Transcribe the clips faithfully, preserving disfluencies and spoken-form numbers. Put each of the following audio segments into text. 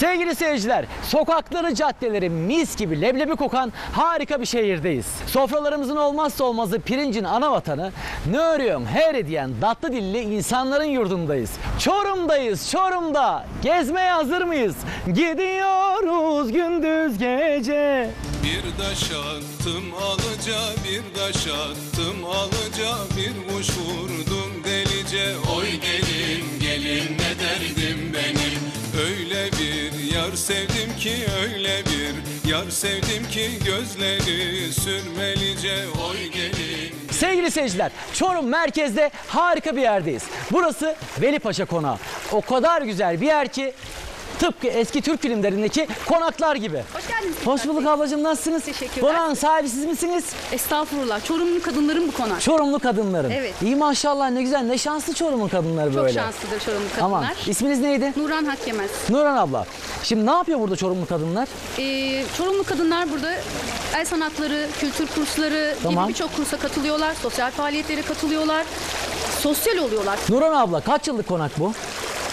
Sevgili seyirciler, sokakları, caddeleri mis gibi leblebi kokan harika bir şehirdeyiz. Sofralarımızın olmazsa olmazı pirincin ana vatanı, ne örüyorum heyri diyen tatlı dilli insanların yurdundayız. Çorum'dayız, Çorum'da. Gezmeye hazır mıyız? Gidiyoruz gündüz gece. Bir taş attım alıca, bir taş attım alıca, bir kuş vurdum delice. Oy gelin, gelin ne derdim benim. Öyle bir yar sevdim ki, öyle bir yar sevdim ki, gözleri sürmelice. Oy gelin. Sevgili seyirciler, Çorum merkezde harika bir yerdeyiz. Burası Veli Paşa Konağı. O kadar güzel bir yer ki tıpkı eski Türk filmlerindeki konaklar gibi. Hoş geldiniz. Hoş bulduk ablacığım, nasılsınız? Teşekkürler. Konağın sahibi siz misiniz? Estağfurullah. Çorumlu kadınların bu konak. Çorumlu kadınların. Evet. İyi maşallah, ne güzel, ne şanslı Çorumlu kadınları böyle. Çok şanslıdır Çorumlu kadınlar. Tamam. İsminiz neydi? Nuran Hak Yemez. Nuran abla. Şimdi ne yapıyor burada Çorumlu kadınlar? Ee, Çorumlu kadınlar burada el sanatları, kültür kursları, tamam, gibi birçok kursa katılıyorlar. Sosyal faaliyetlere katılıyorlar. Sosyal oluyorlar. Nuran abla, kaç yıllık konak bu?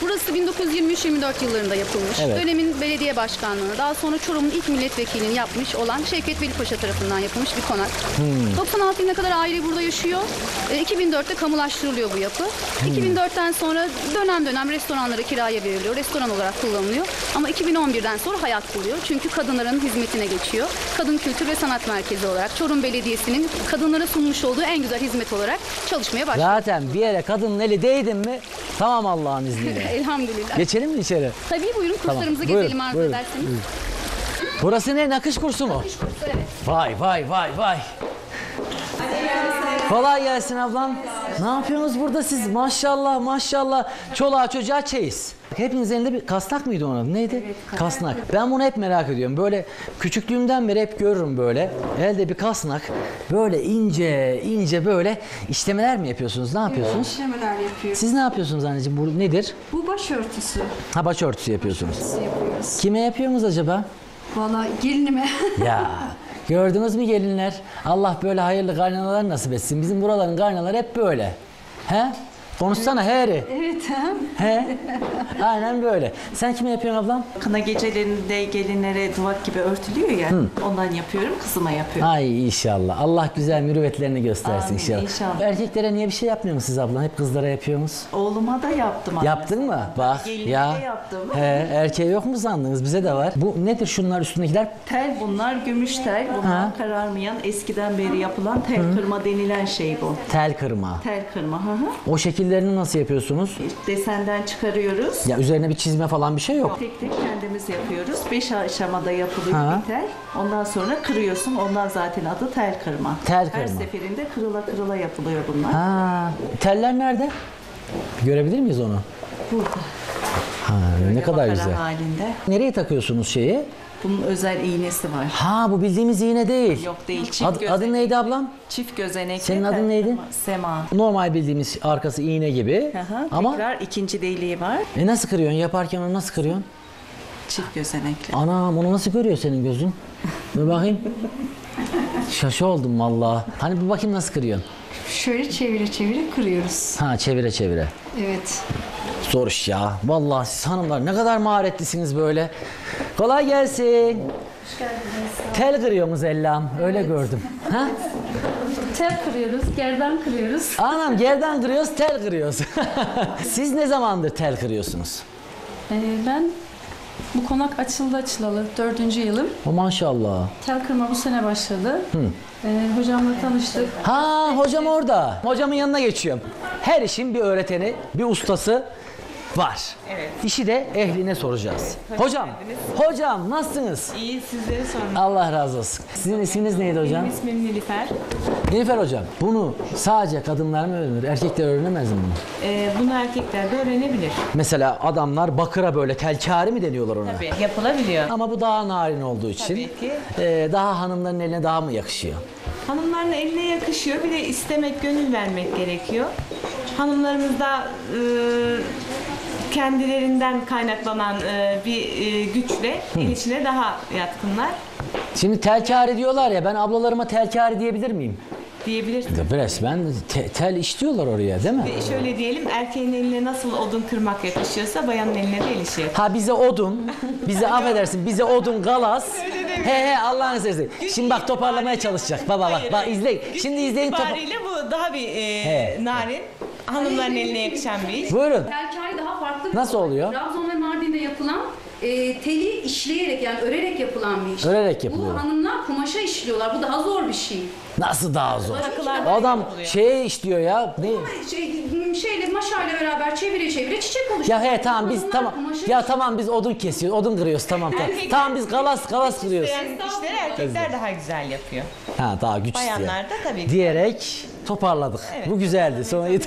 Burası bin dokuz yüz yirmi üç yirmi dört yıllarında yapılmış. Evet. Dönemin belediye başkanlığını, daha sonra Çorum'un ilk milletvekilini yapmış olan Şevket Veli Paşa tarafından yapılmış bir konak. Hmm. doksan altı bine kadar aile burada yaşıyor. E, iki bin dörtte kamulaştırılıyor bu yapı. Hmm. iki bin dörtten sonra dönem dönem restoranlara kiraya veriliyor. Restoran olarak kullanılıyor. Ama iki bin on birden sonra hayat buluyor. Çünkü kadınların hizmetine geçiyor. Kadın Kültür ve Sanat Merkezi olarak Çorum Belediyesi'nin kadınlara sunmuş olduğu en güzel hizmet olarak çalışmaya başlıyor. Zaten bir yere kadının eli değdin mi tamam, Allah'ın izniyle. Elhamdülillah. Geçelim mi içeri? Tabii, buyurun, kurslarımıza tamam, gezelim arzu ederseniz. Buyurun. Burası ne? Nakış kursu mu? Nakış kursu, evet. Vay vay vay vay. Kolay gelsin ablam. Ne yapıyorsunuz burada siz? Maşallah maşallah. Çoluğa çocuğa çeyiz. Hepiniz elinde bir kasnak mıydı onun adı? Neydi? Evet, kasnak. Ben bunu hep merak ediyorum. Böyle küçüklüğümden beri hep görürüm böyle. Elde bir kasnak. Böyle ince ince böyle işlemeler mi yapıyorsunuz? Ne yapıyorsunuz? Evet, işlemeler yapıyoruz. Siz ne yapıyorsunuz anneciğim? Bu nedir? Bu başörtüsü. Ha, başörtüsü yapıyorsunuz. Başörtüsü yapıyoruz. Kime yapıyorsunuz acaba? Vallahi gelinime. Ya. Gördünüz mü gelinler? Allah böyle hayırlı karnalar nasip etsin. Bizim buraların karnaları hep böyle. He? Konuşsana heri. Evet. He? Aynen böyle. Sen kime yapıyorsun ablam? Kına gecelerinde gelinlere duvak gibi örtülüyor ya. Hı. Ondan yapıyorum, kızıma yapıyorum. Ay inşallah. Allah güzel mürüvvetlerini göstersin. Amin, inşallah. inşallah. Erkeklere niye bir şey yapmıyor musunuz ablam? Hep kızlara yapıyorsunuz. Oğluma da yaptım. Yaptın anne. mı? Bak gelinlere ya. yaptım. He, erkeğe yok mu sandınız? Bize de var. Bu nedir şunlar üstündekiler? Tel bunlar, gümüş tel. Bunlar ha. kararmayan, eskiden beri yapılan tel Hı. kırma denilen şey bu. Tel kırma. Tel kırma. Hı hı. O şekilde Şekillerini nasıl yapıyorsunuz? Desenden çıkarıyoruz. Ya üzerine bir çizme falan bir şey yok. Tek tek kendimiz yapıyoruz. Beş aşamada yapılıyor ha. bir tel. Ondan sonra kırıyorsun. Ondan zaten adı tel kırma. Tel kırma. Her seferinde kırıla kırıla yapılıyor bunlar. Ha. Teller nerede? Görebilir miyiz onu? Burada. Ha, ne kadar güzel. Halinde. Nereye takıyorsunuz şeyi? Bunun özel iğnesi var. Ha, bu bildiğimiz iğne değil. Yok değil. Çift Ad, adın neydi ablam? Çift gözenekli. Senin adın neydi? Sema. Normal bildiğimiz arkası iğne gibi. Aha, ama tekrar ikinci deliği var. E nasıl kırıyorsun? Yaparken onu nasıl kırıyorsun? Çift gözenekli. Anam, onu nasıl görüyor senin gözün? Bir bakayım. Şaşı oldum vallahi. Hani bir bakayım nasıl kırıyorsun? Şöyle çevire çevire kırıyoruz. Ha, çevire çevire. Evet. Zor iş ya. Vallahi siz hanımlar ne kadar maharetlisiniz böyle. Kolay gelsin. Hoş geldiniz. Tel kırıyoruz ellam. Evet. Öyle gördüm. Ha? Tel kırıyoruz, gerdan kırıyoruz. Anam, gerdan kırıyoruz, tel kırıyoruz. Siz ne zamandır tel kırıyorsunuz? Ee, ben bu konak açıldı açılalı dördüncü yılım. O maşallah. Tel kırma bu sene başladı. Hı. Ee, hocamla tanıştık. Ha, hocam orada. Hocamın yanına geçiyorum. Her işin bir öğreteni, bir ustası var. Evet. İşi de ehline soracağız. Evet. Hocam, geldiniz. Hocam nasılsınız? İyi, sizleri sorun. Allah razı olsun. Sizin isminiz neydi hocam? Benim ismim Nilüfer. Nilüfer hocam, bunu sadece kadınlar mı öğrenir? Erkekler öğrenemez mi bunu? Ee, bunu erkekler de öğrenebilir. Mesela adamlar bakıra böyle telkari mi deniyorlar ona? Tabii, yapılabiliyor. Ama bu daha narin olduğu için e, daha hanımların eline daha mı yakışıyor? Hanımların eline yakışıyor. Bir de istemek, gönül vermek gerekiyor. Hanımlarımız da e, kendilerinden kaynaklanan bir güçle el içine daha yatkınlar. Şimdi telkari diyorlar ya, ben ablalarıma telkari diyebilir miyim? diyebilirsiniz. Resmen te tel işliyorlar oraya, değil mi? Şöyle diyelim, erkeğin eline nasıl odun kırmak yakışıyorsa bayanın eline de ilişiyor. Ha bize odun, bize affedersin, bize odun galas. He he, Allah'ını seversen. Şimdi bak toparlamaya çalışacak. Baba bak, bak izleyin. Şimdi izleyin. İtibariyle bu daha bir e, narin. Hanımların eline yakışan bir iş. Buyurun. Telkari daha farklı bir Nasıl olay. oluyor? Trabzon ve Mardin'de yapılan e, teli işleyerek, yani örerek yapılan bir iş. Örerek yapılıyor. Bu hanımlar kumaşa işliyorlar. Bu daha zor bir şey. Nasıl daha zor? Takılar adam şey işliyor ya. Ne? Şey, şeyle maşayla beraber çevire çevire çiçek oluşuyor. Ya he tamam biz tamam. Ya işi. tamam biz odun kesiyoruz, odun kırıyoruz tamam tamam. Tamam biz galas galas kırıyoruz. İşleri erkekler daha güzel yapıyor. Ha daha güç istiyor. Bayanlar da tabii. Diyerek toparladık. Evet. Bu güzeldi. Sonra iyi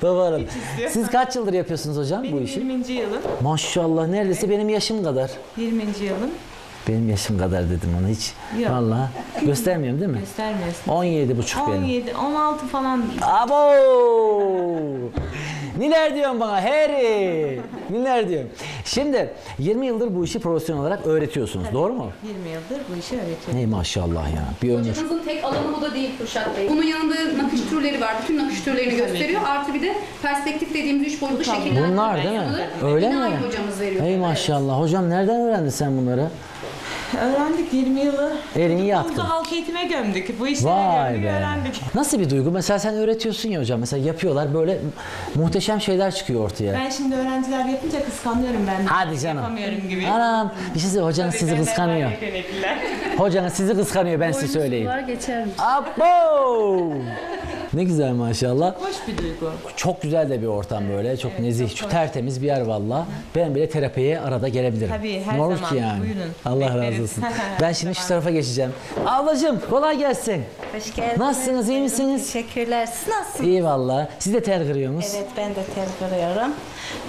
toparladık. Siz kaç yıldır yapıyorsunuz hocam benim bu işi? yirminci yılım. Maşallah neredeyse evet. benim yaşım kadar. yirminci yılım. Benim yaşım kadar dedim ona hiç. Yok. Vallahi göstermiyorum değil mi? Göstermiyorsun. on yedi buçuk benim. on yedi, on altı falan. Abo! Neler diyorsun bana Harry? Neler diyorsun? Şimdi yirmi yıldır bu işi profesyonel olarak öğretiyorsunuz. Evet. Doğru mu? yirmi yıldır bu işi öğretiyorum. Ey maşallah ya. Bir hocanızın tek alanı bu da değil Kürşat Bey. Bunun yanında nakış türleri var. Bütün nakış türlerini evet. gösteriyor. Artı bir de perspektif dediğimiz üç boyutlu şekiller. Bunlar değil mi? Öyle mi? Hocamız veriyor. Ey maşallah. Hocam nereden öğrendin sen bunları? Öğrendik yirmi yılı. Elini yaktın. Halk eğitime gömdük. Bu işleri gömdük, öğrendik. Nasıl bir duygu? Mesela sen öğretiyorsun ya hocam. Mesela yapıyorlar böyle muhteşem şeyler çıkıyor ortaya. Ben şimdi öğrenciler yapınca kıskanıyorum ben. Hadi canım. Yapamıyorum gibi. Anam. Bir şey söyleyeyim. Hocanız sizi kıskanıyor. Hocanız sizi kıskanıyor. Ben size söyleyeyim. Oyuncular geçer mi? Abo! Ne güzel maşallah. Çok hoş bir duygu. Çok güzel de bir ortam böyle. Çok evet, nezih, çok, çok tertemiz bir yer valla. Ben bile terapiye arada gelebilirim. Tabii her Normal zaman. Yani. Buyurun. Allah razı olsun. Ben şimdi şu tarafa geçeceğim. Ablacığım kolay gelsin. Hoş geldiniz. Nasılsınız? İyi misiniz? Teşekkürler. Siz nasılsınız? İyi valla. Siz de ter kırıyorsunuz. Evet ben de ter kırıyorum.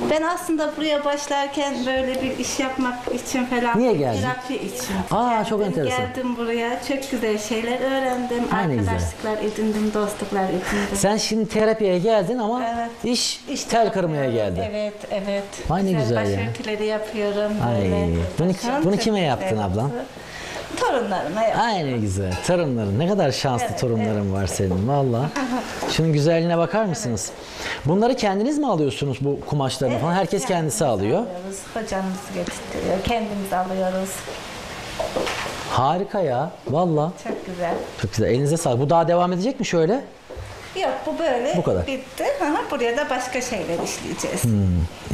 Ben aslında buraya başlarken böyle bir iş yapmak için falan. Niye geldin? Terapi için. Aa geldim, çok enteresan. Geldim buraya. Çok güzel şeyler öğrendim. Aynı arkadaşlıklar güzel. edindim, dostluklar edindim. Sen şimdi terapiye geldin ama evet. iş, iş tel kırmaya geldin. Evet, evet. Ay ne güzel, güzel ya. Başörtüleri yapıyorum. Ay, bunu, bunu kime yaptın ablam? Torunlarıma yaptım. Ay ne güzel. Torunların. Ne kadar şanslı evet, torunların evet. var senin. Vallahi. Şunun güzelliğine bakar mısınız? Evet. Bunları kendiniz mi alıyorsunuz bu kumaşlarını evet, falan? Herkes kendisi alıyor. Alıyoruz. Hocamız getirtiyor. Kendimiz alıyoruz. Harika ya. Vallahi. Çok güzel. Çok güzel. Elinize sağlık. Bu daha devam edecek mi şöyle? Yok bu böyle bu kadar. bitti. Aha, buraya da başka şeyler işleyeceğiz. Hmm.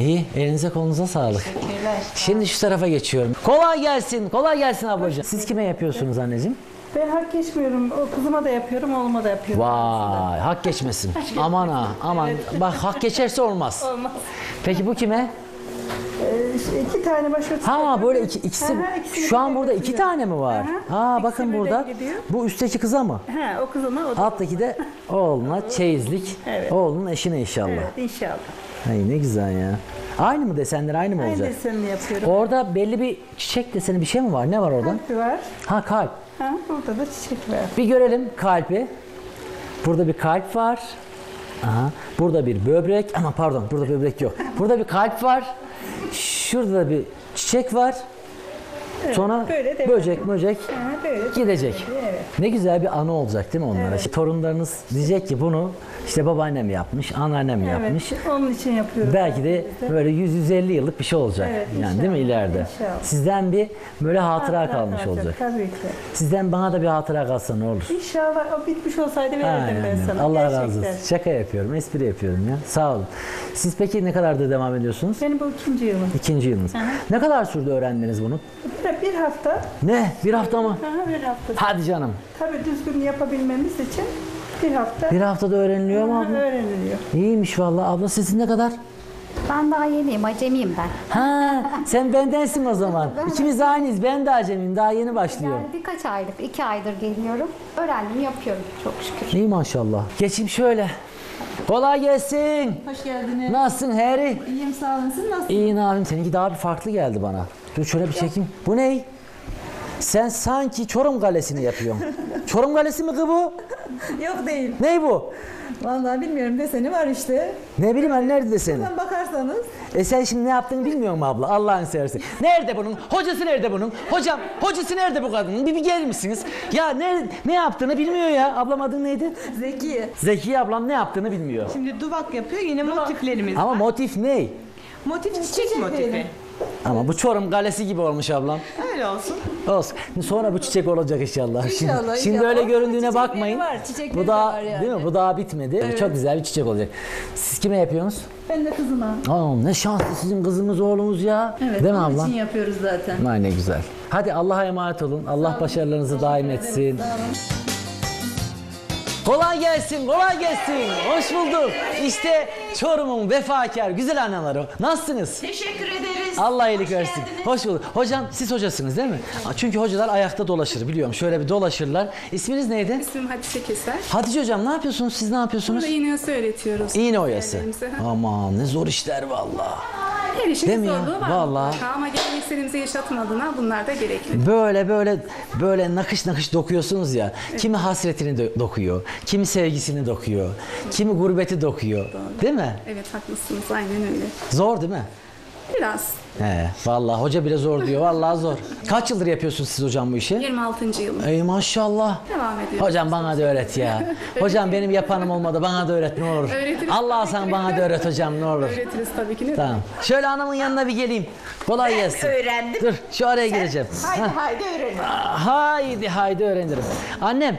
İyi. Elinize kolunuza sağlık. Teşekkürler. Şimdi şu tarafa geçiyorum. Kolay gelsin. Kolay gelsin ablacığım. Siz kime yapıyorsunuz anneciğim? Ben hak geçmiyorum. O kızıma da yapıyorum, oğluma da yapıyorum. Vay. Hak geçmesin. Aman ha. Aman. Evet. Bak hak geçerse olmaz. Olmaz. Peki bu kime? Ee, iki tane başörtüsü. Ha böyle iki, ikisi. Aha, ikisi şu an burada iki gidiyor. tane mi var? Aha, ha bakın burada. Gidiyor. Bu üstteki kıza mı? Ha o kıza mı? O Alttaki de oğluna çeyizlik. Evet. Oğlunun eşine inşallah. Evet, inşallah. Ay ne güzel ya. Aynı mı desenler aynı mı aynı olacak? Aynı desenini yapıyorum. Orada belli bir çiçek deseni bir şey mi var? Ne var orada? Kalp var. Ha kalp. Ha burada da çiçek var. Bir görelim kalbi. Burada bir kalp var. Aha. Burada bir böbrek. Ama pardon burada böbrek yok. Burada bir kalp var. Şurada da bir çiçek var. Evet, sonra böyle böcek böcek gidecek. Evet. Ne güzel bir anı olacak değil mi onlara? Evet. İşte torunlarınız diyecek ki bunu işte babaannem yapmış, anneannem evet, yapmış. Onun için yapıyorum. Belki de böyle yüz yüz elli yıllık bir şey olacak. Evet, yani inşallah, değil mi ileride? İnşallah. Sizden bir böyle hatıra, hatıra kalmış kalacak, olacak. Tabii ki. Sizden bana da bir hatıra kalsa ne olur? İnşallah o bitmiş olsaydı verirdim ben sana. Allah Gerçekten. razı olsun. Şaka yapıyorum, espri yapıyorum ya. Sağ olun. Siz peki ne kadardır devam ediyorsunuz? Benim bu ikinci yılım. İkinci yılınız. Hı -hı. Ne kadar sürdü öğrendiniz bunu? Bir hafta. Ne? Bir hafta mı? Aha, bir hafta. Hadi canım. Tabii düzgün yapabilmemiz için bir hafta. Bir haftada öğreniliyor mu abla? Öğreniliyor. İyiymiş vallahi. Abla sizin ne kadar? Ben daha yeniyim, acemiyim ben. Ha, sen bendensin o zaman. İkimiz aynıyız, ben de acemiyim. Daha yeni başlıyorum. Yani birkaç aylık, iki aydır geliyorum. Öğrendim, yapıyorum çok şükür. İyi maşallah. Geçeyim şöyle. Kolay gelsin. Hoş geldiniz. Nasılsın Heri? İyiyim sağ olun. Siz nasılsınız? İyi abim. Seninki daha bir farklı geldi bana. Dur şöyle bir çekeyim. Bu ne? Sen sanki Çorum Kalesi'ni yapıyorsun. Çorum Kalesi mi ki bu? Yok değil. Ney bu? Vallahi bilmiyorum deseni var işte. Ne bileyim ben nerede deseni? Buradan bakarsanız. E sen şimdi ne yaptığını bilmiyor mu abla? Allah'ın seversen. Nerede bunun? Hocası nerede bunun? Hocam, hocası nerede bu kadının? Bir, bir gelir misiniz? Ya ne, ne yaptığını bilmiyor ya. Ablam adın neydi? Zeki. Zeki ablam ne yaptığını bilmiyor. Şimdi duvak yapıyor. Yine duvak. Motiflerimiz Ama var. motif ne? Motif çiçek motifi. Ama bu Çorum Kalesi gibi olmuş ablam. Öyle olsun. Olsun. Sonra bu çiçek olacak inşallah. İnşallah. Şimdi, şimdi öyle göründüğüne bakmayın. Var, bu daha yani. Değil mi? Bu daha bitmedi. Evet. Çok güzel bir çiçek olacak. Siz kime yapıyorsunuz? Ben de kızıma. Aa, ne şanslı sizin kızımız oğlumuz ya. Evet. Değil mi ablam? Onun için yapıyoruz zaten. Ay ne güzel. Hadi Allah'a emanet olun. Allah başarılarınızı daim etsin. Kolay gelsin, kolay gelsin. Hoş bulduk. İşte Çorum'un vefakar güzel anneleri. Nasılsınız? Teşekkür ederiz. Allah iyilik versin. Hoş bulduk. Hocam siz hocasınız değil mi? Evet. Çünkü hocalar ayakta dolaşır biliyorum. Şöyle bir dolaşırlar. İsminiz neydi? İsmim Hatice Keser. Hatice hocam ne yapıyorsunuz? Siz ne yapıyorsunuz? Burada iğne oyası öğretiyoruz. İğne oyası. Aman ne zor işler vallahi. Her işin zorluğu var. Vallahi. Ama gelenekselimizi yaşatın adına bunlar da gerekli. Böyle böyle böyle nakış nakış dokuyorsunuz ya. Evet. Kimi hasretini do dokuyor. Kimi sevgisini dokuyor, kimi gurbeti dokuyor. Doğru. Değil mi? Evet haklısınız, aynen öyle. Zor değil mi? Biraz. He, vallahi hoca bile zor diyor, vallahi zor. Kaç yıldır yapıyorsunuz siz hocam bu işi? yirmi altıncı yılım. Ey maşallah. Devam ediyoruz. Hocam bana da öğret ya. Hocam benim yapanım olmadı, bana da öğret ne olur. Allah sen bana da öğret hocam ne olur. Öğretiriz tabii ki. Ne tamam. Olur. Şöyle anamın yanına bir geleyim. Kolay gelsin. Öğrendim. Dur, şu araya sen, gireceğim. Haydi ha. haydi öğrenirim. Haydi haydi öğrenirim. Annem.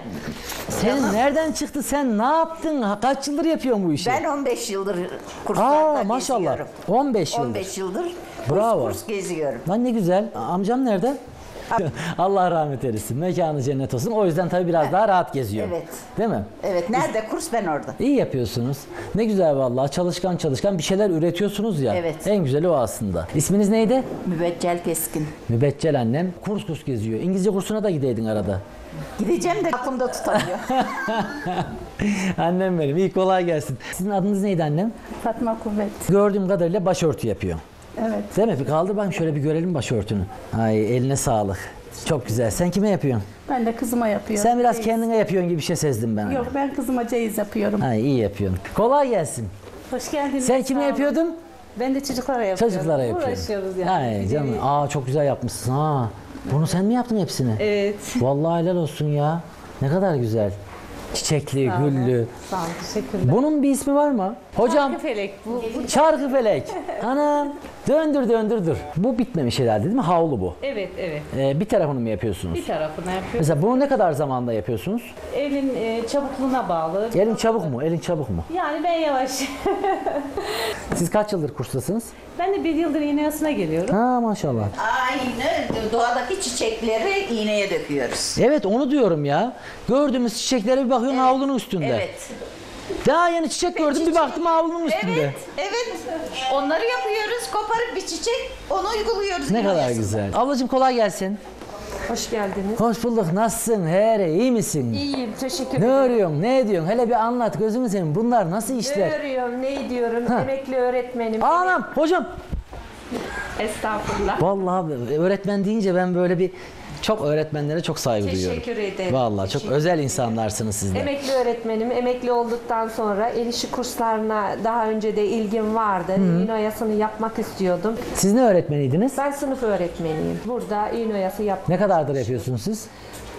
Sen tamam. Nereden çıktı? Sen ne yaptın? Kaç yıldır yapıyorsun bu işi? Ben on beş yıldır kurslarda Aa, maşallah. geziyorum. on beş yıldır. on beş yıldır Bravo. Kurs, kurs geziyorum. Lan ne güzel. Amcam nerede? Allah rahmet eylesin. Mekanı cennet olsun. O yüzden tabii biraz daha rahat geziyor. Evet. Değil mi? Evet. Nerede kurs ben orada. İyi yapıyorsunuz. Ne güzel vallahi. Çalışkan çalışkan bir şeyler üretiyorsunuz ya. Evet. En güzeli o aslında. İsminiz neydi? Mübeccel Keskin. Mübeccel annem. Kurs kurs geziyor. İngilizce kursuna da gideydin arada. Gideceğim de aklımda tutamıyor. Annem benim. İyi kolay gelsin. Sizin adınız neydi annem? Fatma Kuvvet. Gördüğüm kadarıyla başörtü yapıyor. Evet. Değil mi? Bir kaldır bakayım şöyle bir görelim başörtünü. Ay eline sağlık. Çok güzel. Sen kime yapıyorsun? Ben de kızıma yapıyorum. Sen biraz ceyiz. Kendine yapıyorsun gibi bir şey sezdim ben. Yok ben kızıma ceyiz yapıyorum. Ay iyi yapıyorsun. Kolay gelsin. Hoş geldiniz. Sen kime yapıyordun? Ben de çocuklara yapıyorum. Çocuklara yapıyorum. Uğraşıyoruz yani. Ay canım. Aa çok güzel yapmışsın ha. Bunu sen mi yaptın hepsini? Evet. Vallahi helal olsun ya. Ne kadar güzel. Çiçekli, sağ güllü. Sağ olun, teşekkürler. Bunun bir ismi var mı? Hocam. Çarkıfelek. Bu, bu çarkıfelek. Ana. Döndür döndür dur. Bu bitmemiş herhalde değil mi? Havlu bu. Evet, evet. Ee, bir tarafını mı yapıyorsunuz? Bir tarafını yapıyoruz. Mesela bunu ne kadar zamanda yapıyorsunuz? Elin e, çabukluğuna bağlı. Elin çabuk mu? Elin çabuk mu? Yani ben yavaş. Siz kaç yıldır kurstasınız? Ben de bir yıldır iğne oyasına geliyorum. Ha maşallah. Aynen. Doğadaki çiçekleri iğneye döküyoruz. Evet onu diyorum ya. Gördüğümüz çiçeklere bir bakıyorsun evet. Havlunun üstünde. Evet. Daha yeni çiçek gördüm çiçek. Bir baktım havlunun üstünde. Evet, evet. Onları yapıyoruz. Koparıp bir çiçek onu uyguluyoruz. Ne kadar yasında. Güzel. Ablacığım kolay gelsin. Hoş geldiniz. Hoş bulduk. Nasılsın? Here iyi misin? İyiyim. Teşekkür ederim. Ne örüyorsun? Ne ediyorsun? Hele bir anlat gözümü senin. Bunlar nasıl işler? Ne örüyorum? Ne ediyorum? Ha. Emekli öğretmenim. Anam, hocam. Estağfurullah. Vallahi öğretmen deyince ben böyle bir çok öğretmenlere çok saygı teşekkür duyuyorum. Teşekkür ederim. Vallahi teşekkür çok ederim. Özel insanlarsınız sizler. Emekli öğretmenim. Emekli olduktan sonra el işi kurslarına daha önce de ilgim vardı. İğne oyasını yapmak istiyordum. Siz ne öğretmeniydiniz? Ben sınıf öğretmeniyim. Burada iğne oyası yapmak. Ne kadardır yapıyorsunuz siz?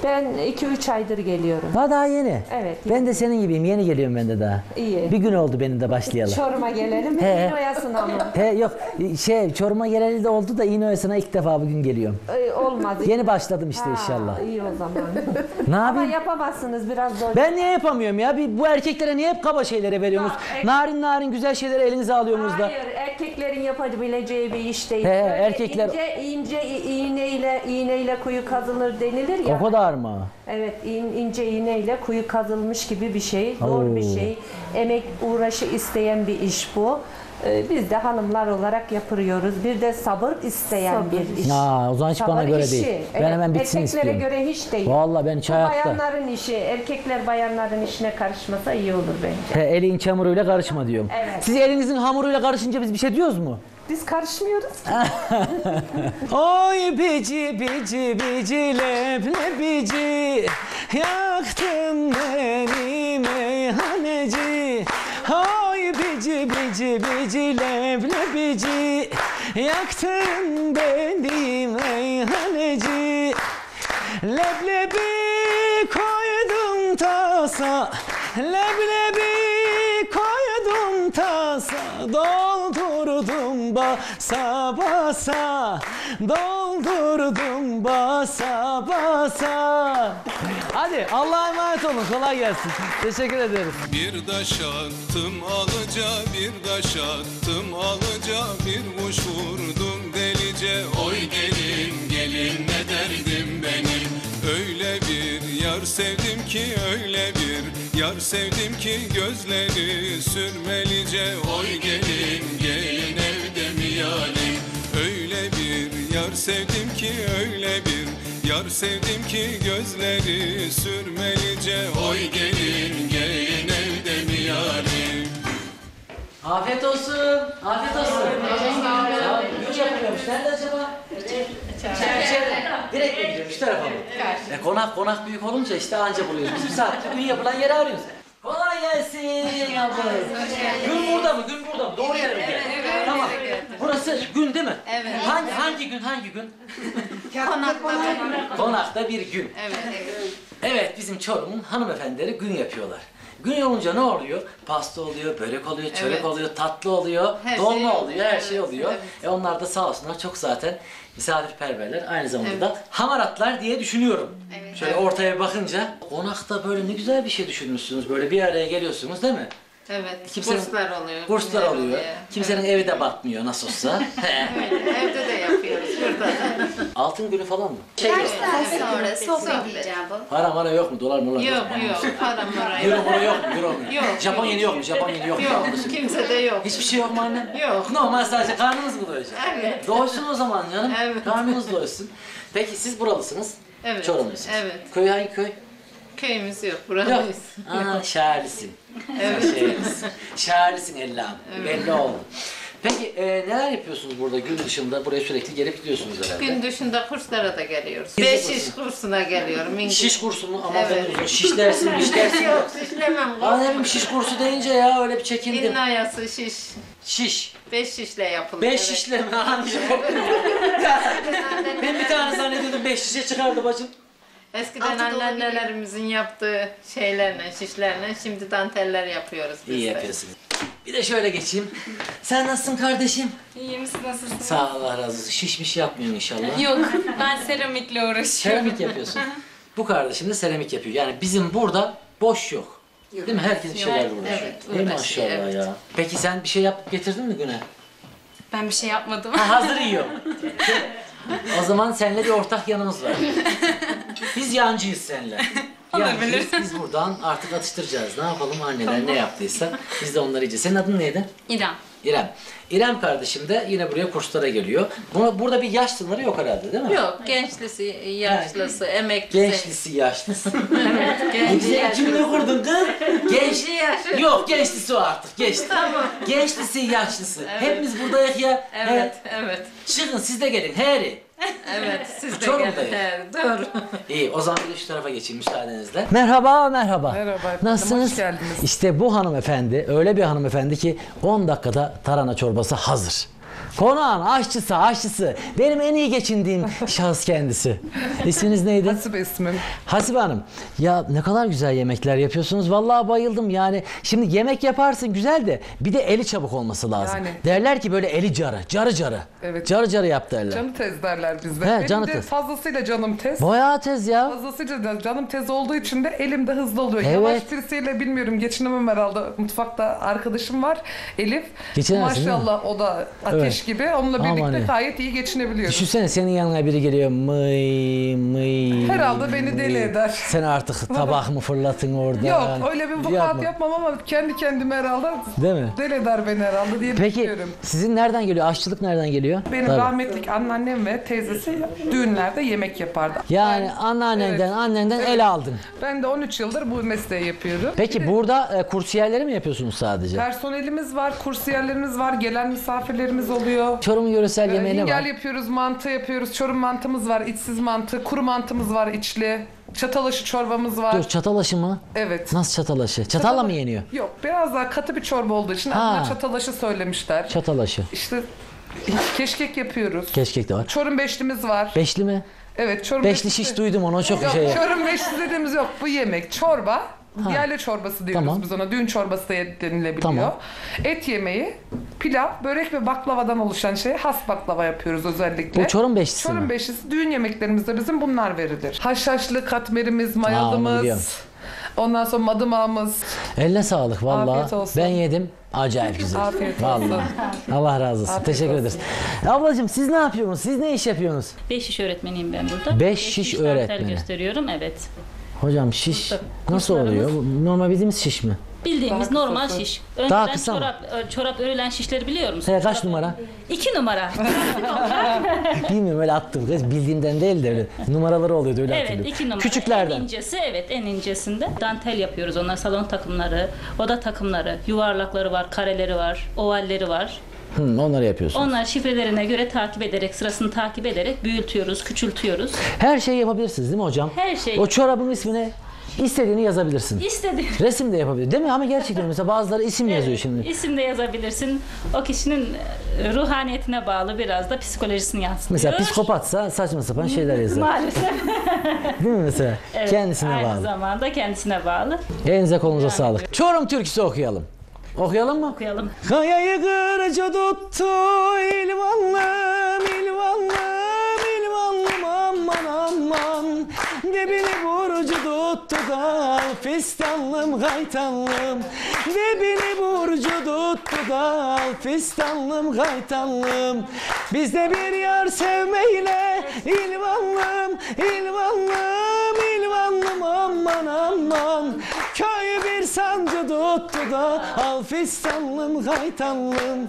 Ben iki üç aydır geliyorum. Ha daha yeni. Evet. Ben yeni. De senin gibiyim. Yeni geliyorum ben de daha. İyi. Bir gün oldu benim de başlayalı. Çorum'a gelelim. İğne oyasına mı? He yok. Şey Çorum'a geleli de oldu da iğne oyasına ilk defa bugün geliyorum. Ee, olmaz. Yeni başladım işte ha, inşallah. İyi o zaman. Ne yapayım? Ama yapamazsınız biraz zor. Ben niye yapamıyorum ya? Bir, bu erkeklere niye hep kaba şeylere veriyorsunuz? Ha, narin narin güzel şeyleri elinize alıyorsunuz da. Hayır. Erkeklerin yapabileceği bir iş değil. He, erkekler... ince, ince iğneyle, iğneyle kuyu kazılır denilir ya. O kadar. Mı? Evet, in, ince iğneyle kuyu kazılmış gibi bir şey, Oo. Zor bir şey. Emek, uğraşı isteyen bir iş bu. Ee, biz de hanımlar olarak yapıyoruz. Bir de sabır isteyen sabır. Bir iş. Aa, o zaman hiç sabır bana göre işi. Değil. Ben evet, hemen bitsin istiyorum. Erkeklere göre hiç değil. Vallahi ben hiç hayatta. Bayanların işi, erkekler bayanların işine karışmasa iyi olur bence. He, elin çamuruyla karışma diyorum. Evet. Siz elinizin hamuruyla karışınca biz bir şey diyoruz mu? Biz karışmıyoruz. Oy bici bici bici leblebici, yaktın beni meyhaneci. Oy bici bici bici leblebici, yaktın beni meyhaneci. Leblebi koydum tasa, leblebi koydum tasa, doldurdum basa basa, doldurdum basa basa. Hadi Allah'a emanet olun, kolay gelsin. Teşekkür ederim. Bir taş attım alıca, bir taş attım alıca, bir vuş vurdum delice. Oy gelin gelin ne derdim benim. Öyle bir yar sevdim ki, öyle bir yar sevdim ki, gözleri sürmelice. Oy gelin gelin evde mi yalim. Öyle bir yar sevdim ki, öyle bir yar sevdim ki, gözleri sürmelice. Oy gelin gelin evde mi yarim. Afiyet olsun. Afiyet olsun. Güç yapıyormuş. Nerede acaba? İçeride. İçeride. Direkt gidiyorum şu tarafa. E, konak konak büyük olunca işte anca buluyoruz. Bizim saatte gün yapılan yeri arıyoruz. Kolay gelsin ablayım. Gün burada mı? Gün burada mı? Doğru yere mi geldi? Tamam. Burası gün değil mi? Evet. Hangi, hangi gün? Hangi gün? Konakta, Konakta bir gün. Evet, evet. Evet, bizim Çorum'un hanımefendileri gün yapıyorlar. Gün olunca ne oluyor? Pasta oluyor, börek oluyor, çörek evet. oluyor, tatlı oluyor, her dolma şey oluyor, oluyor, her şey oluyor. Evet. E onlar da sağ olsunlar çok zaten misafirperverler, aynı zamanda evet. da hamaratlar diye düşünüyorum. Evet, Şöyle evet. ortaya bakınca, konakta böyle ne güzel bir şey düşünmüşsünüz, böyle bir araya geliyorsunuz değil mi? Evet, kimsenin, kurslar oluyor. Kurslar oluyor. oluyor. Kimsenin evet. evi de batmıyor nasıl olsa. Evet, evde de yapıyoruz burada. Altın günü falan mı? Dersler şey sonra sohbet icabı. Para mara yok mu? Dolar mı? Yok yok, para mara yok. Euro mara yok mu? Euro mu? Japon yeni yok mu? Japon yeni yok mu? Yok, kimse de yok. Hiçbir şey yok mu annem? Yok. Normal sadece karnınız mı doyacak? Evet. Doysun o zaman canım, evet. karnınız doysun. Peki siz buralısınız, evet. Çorumlusunuz. Evet. Köy hangi köy? Köyümüz yok, buralıyız. Aa, şairlisin. Evet. Şairlisin Ellam, evet. belli oldu. Peki e, neler yapıyorsunuz burada gün dışında? Buraya sürekli gelip gidiyorsunuz herhalde. Gün dışında kurslara da geliyoruz. Beş şiş kursuna geliyorum. İngiliz. Şiş kursu mu? Ama evet. ben şişlersin, şişlersin. Yok, şişlemem. Annem şiş kursu deyince ya öyle bir çekindim. İnnayası şiş. Şiş. Beş şişle yapılır. Beş evet. şişle mi? Ben bir tane zannediyordum beş şişe çıkardı bacım. Eskiden anneannelerimizin yaptığı şeylerle, şişlerle şimdi danteller yapıyoruz biz. İyi yapıyorsunuz. Bir de şöyle geçeyim. Sen nasılsın kardeşim? İyiyim, siz nasılsınız? Sağ ol, Allah razı olsun. Şişmiş yapmıyorsun inşallah. Yok, ben seramikle uğraşıyorum. Seramik yapıyorsun. Bu kardeşim de seramik yapıyor. Yani bizim burada boş yok. Değil mi? Herkes bir şeylerle uğraşıyor. Evet, değil mi? Maşallah evet. ya. Peki sen bir şey yapıp getirdin mi güne? Ben bir şey yapmadım. Ha, hazır yiyorum. O zaman seninle bir ortak yanımız var. Biz yancıyız seninle. Yancıyız. Biz buradan artık atıştıracağız. Ne yapalım anneler tamam. ne yaptıysa biz de onları yiyeceğiz. Senin adın neydi? İrem. İrem. İrem kardeşim de yine buraya kurslara geliyor. Buna, burada bir yaş sınırı yok herhalde değil mi? Yok. Gençlisi, yaşlısı, yani, emeklisi. Gençlisi, yaşlısı. Evet. Gençli yaşlısı. Cümle kurdun kız. Gençli yaşlısı. Yok gençlisi o artık. Gençli. Tamam. Gençlisi, yaşlısı. Evet. Hepimiz buradayız ya. Evet, evet. evet. Çıkın siz de gelin. Heri. Evet, siz de gelin. Evet, doğru. İyi, o zaman bir şu tarafa geçeyim müsaadenizle. Merhaba, merhaba. Merhaba. Nasılsınız? Hoş geldiniz. İşte bu hanımefendi, öyle bir hanımefendi ki on dakikada tarhana çorbası hazır. Konağın aşçısı, aşçısı. Benim en iyi geçindiğim şahıs kendisi. İsminiz neydi? Hasibe ismim. Hasibe Hanım, ya ne kadar güzel yemekler yapıyorsunuz. Vallahi bayıldım yani. Şimdi yemek yaparsın güzel de bir de eli çabuk olması lazım. Yani. Derler ki böyle eli carı, carı carı. Evet. Carı carı yap derler. Canı tez derler bizde. He, benim de tez. Fazlasıyla canım tez. Bayağı tez ya. Fazlasıyla canım tez olduğu için de elim de hızlı oluyor. Evet. Yavaş tirsiyle bilmiyorum geçinemem herhalde. Mutfakta arkadaşım var Elif. Maşallah o da ateş evet. gibi. Onunla birlikte Aman gayet iyi geçinebiliyoruz. Düşünsene senin yanına biri geliyor mıy mıy. Herhalde beni deli eder. Sen artık tabak mı fırlatın orada? Yok yani. Öyle bir vukuat yapmam ama kendi kendime herhalde Değil mi? deli eder beni herhalde diye Peki, düşünüyorum. Peki sizin nereden geliyor? Aşçılık nereden geliyor? Benim Tabii. rahmetlik anneannem ve teyzesi düğünlerde yemek yapardı. Yani anneannenden evet. annenden evet. el aldın. Ben de on üç yıldır bu mesleği yapıyorum. Peki de, burada e, kursiyerleri mi yapıyorsunuz sadece? Personelimiz var, kursiyerlerimiz var, gelen misafirlerimiz oluyor. Çorum yöresel yemeği ee, ne var? Hingel yapıyoruz, mantı yapıyoruz. Çorum mantımız var, içsiz mantı. Kuru mantımız var, içli. Çatalaşı çorbamız var. Dur, çatalaşı mı? Evet. Nasıl çatalaşı? Çatalla Çatal... mı yeniyor? Yok, biraz daha katı bir çorba olduğu için adına çatalaşı söylemişler. Çatalaşı. İşte keşkek yapıyoruz. Keşkek de var. Çorum beşlimiz var. Beşli mi? Evet, çorum beşli. Beşli hiç duydum onu, çok yok, şey. Yok, çorum beşli dediğimiz yok. Bu yemek, çorba. Ha. Yerli çorbası diyoruz tamam. biz ona. Düğün çorbası da denilebiliyor. Tamam. Et yemeği, pilav, börek ve baklavadan oluşan şey, has baklava yapıyoruz özellikle. Bu Çorum beşlisi Çorum mi? beşlisi. Düğün yemeklerimizde bizim bunlar verilir. Haşhaşlı katmerimiz, mayalımız, ondan sonra madımağımız. Eline sağlık valla. Ben yedim. Acayip güzel. Afiyet olsun. Vallahi. Allah razı olsun. Afiyet Teşekkür ederiz. Ablacığım siz ne yapıyorsunuz? Siz ne iş yapıyorsunuz? Beş iş öğretmeniyim ben burada. Beş, Beş iş öğretmeni. gösteriyorum evet. Hocam şiş nasıl oluyor? Normal bildiğimiz şiş mi? Bildiğimiz daha normal kısa. şiş. Önceden daha kısa çorap, mı? Çorap örülen şişleri biliyor musun? He, kaç numara? İki numara. Bilmiyorum, öyle attım. Bildiğimden değil de öyle. Numaraları oluyordu öyle hatırlıyorum. Evet, iki numara. Küçüklerden. En incesi, evet en incesinde. Dantel yapıyoruz onlar. Salon takımları, oda takımları, yuvarlakları var, kareleri var, ovalleri var. Hmm, onları yapıyorsunuz. Onlar şifrelerine göre takip ederek, sırasını takip ederek büyütüyoruz, küçültüyoruz. Her şeyi yapabilirsiniz değil mi hocam? Her şeyi. O çorabın ismi ne? İstediğini yazabilirsin. İstediğini. Resim de yapabilir. Değil mi? Ama gerçekten mesela bazıları isim evet, yazıyor şimdi. İsim de yazabilirsin. O kişinin ruhaniyetine bağlı, biraz da psikolojisini yansıtıyor. Mesela psikopatsa saçma sapan şeyler yazar. Maalesef. Değil mi mesela? Evet, kendisine aynı bağlı. Aynı zamanda kendisine bağlı. Elinize kolunuza yani. sağlık. Çorum türküsü okuyalım. Okuyalım mı? Okuyalım. Kayayı kırca tuttu ilvanlım, ilvanlım, ilvanlım aman aman. Dibini burcu tuttu da fistanlım, kaytanlım. Dibini burcu tuttu da fistanlım, kaytanlım. Bizde bir yar sevmeyle ilvanlım, ilvanlım, ilvanlım aman aman. Köyü bir sancı tuttu da al fistanlım, kaytanlım.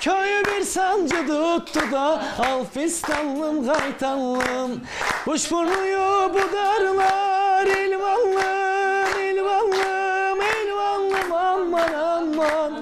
Köyü bir sancı tuttu da al fistanlım, kaytanlım. Kuşburnuyu budarlar ilvanlım, ilvanlım, ilvanlım aman aman.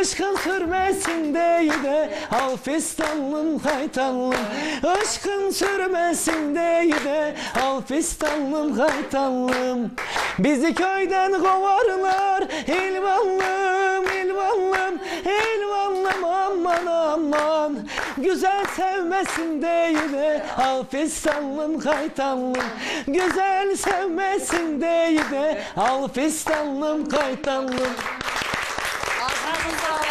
Aşkın sürmesindeydi de al fistanlım, kaytanlım. Aşkın sürmesindeydi de al fistanlım, kaytanlım. Bizi köyden kovarlar ilvanlım, ilvanlım, ilvanlım aman aman. Güzel sevmesin değil de al fistanlım, kaytanlım. Güzel sevmesin değil de al fistanlım, kaytanlım.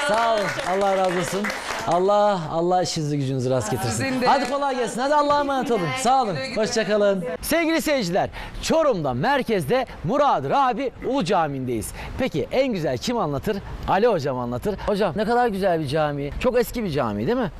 Sağ olun. Allah razı olsun. Allah, Allah işinizi gücünüzü rast getirsin. Hadi kolay gelsin. Hadi Allah'a emanet olun. Sağ olun. Hoşçakalın. Sevgili seyirciler, Çorum'da merkezde Murad-ı Rabi Ulu Camii'ndeyiz. Peki en güzel kim anlatır? Ali hocam anlatır. Hocam ne kadar güzel bir cami. Çok eski bir cami değil mi?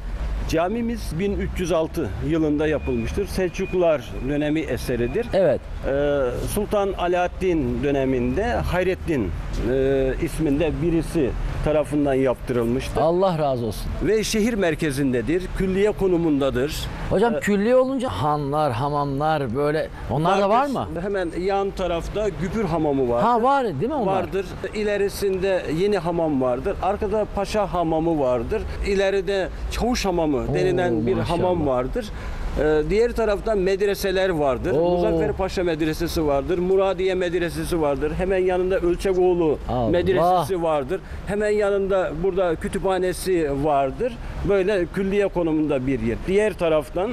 Camimiz bin üç yüz altı yılında yapılmıştır. Selçuklular dönemi eseridir. Evet. Ee, Sultan Alaaddin döneminde Hayrettin e, isminde birisi tarafından yaptırılmıştır. Allah razı olsun. Ve şehir merkezindedir. Külliye konumundadır. Hocam ee, külliye olunca hanlar, hamamlar böyle onlar vardır. Da var mı? Hemen yan tarafta güpür hamamı var. Ha var değil mi onlar? Vardır. İlerisinde yeni hamam vardır. Arkada paşa hamamı vardır. İleride çavuş hamamı denilen Oo, bir maşallah. hamam vardır. Ee, diğer taraftan medreseler vardır. Oo. Muzaffer Paşa medresesi vardır. Muradiye medresesi vardır. Hemen yanında Ölçekoğlu medresesi vardır. Hemen yanında burada kütüphanesi vardır. Böyle külliye konumunda bir yer. Diğer taraftan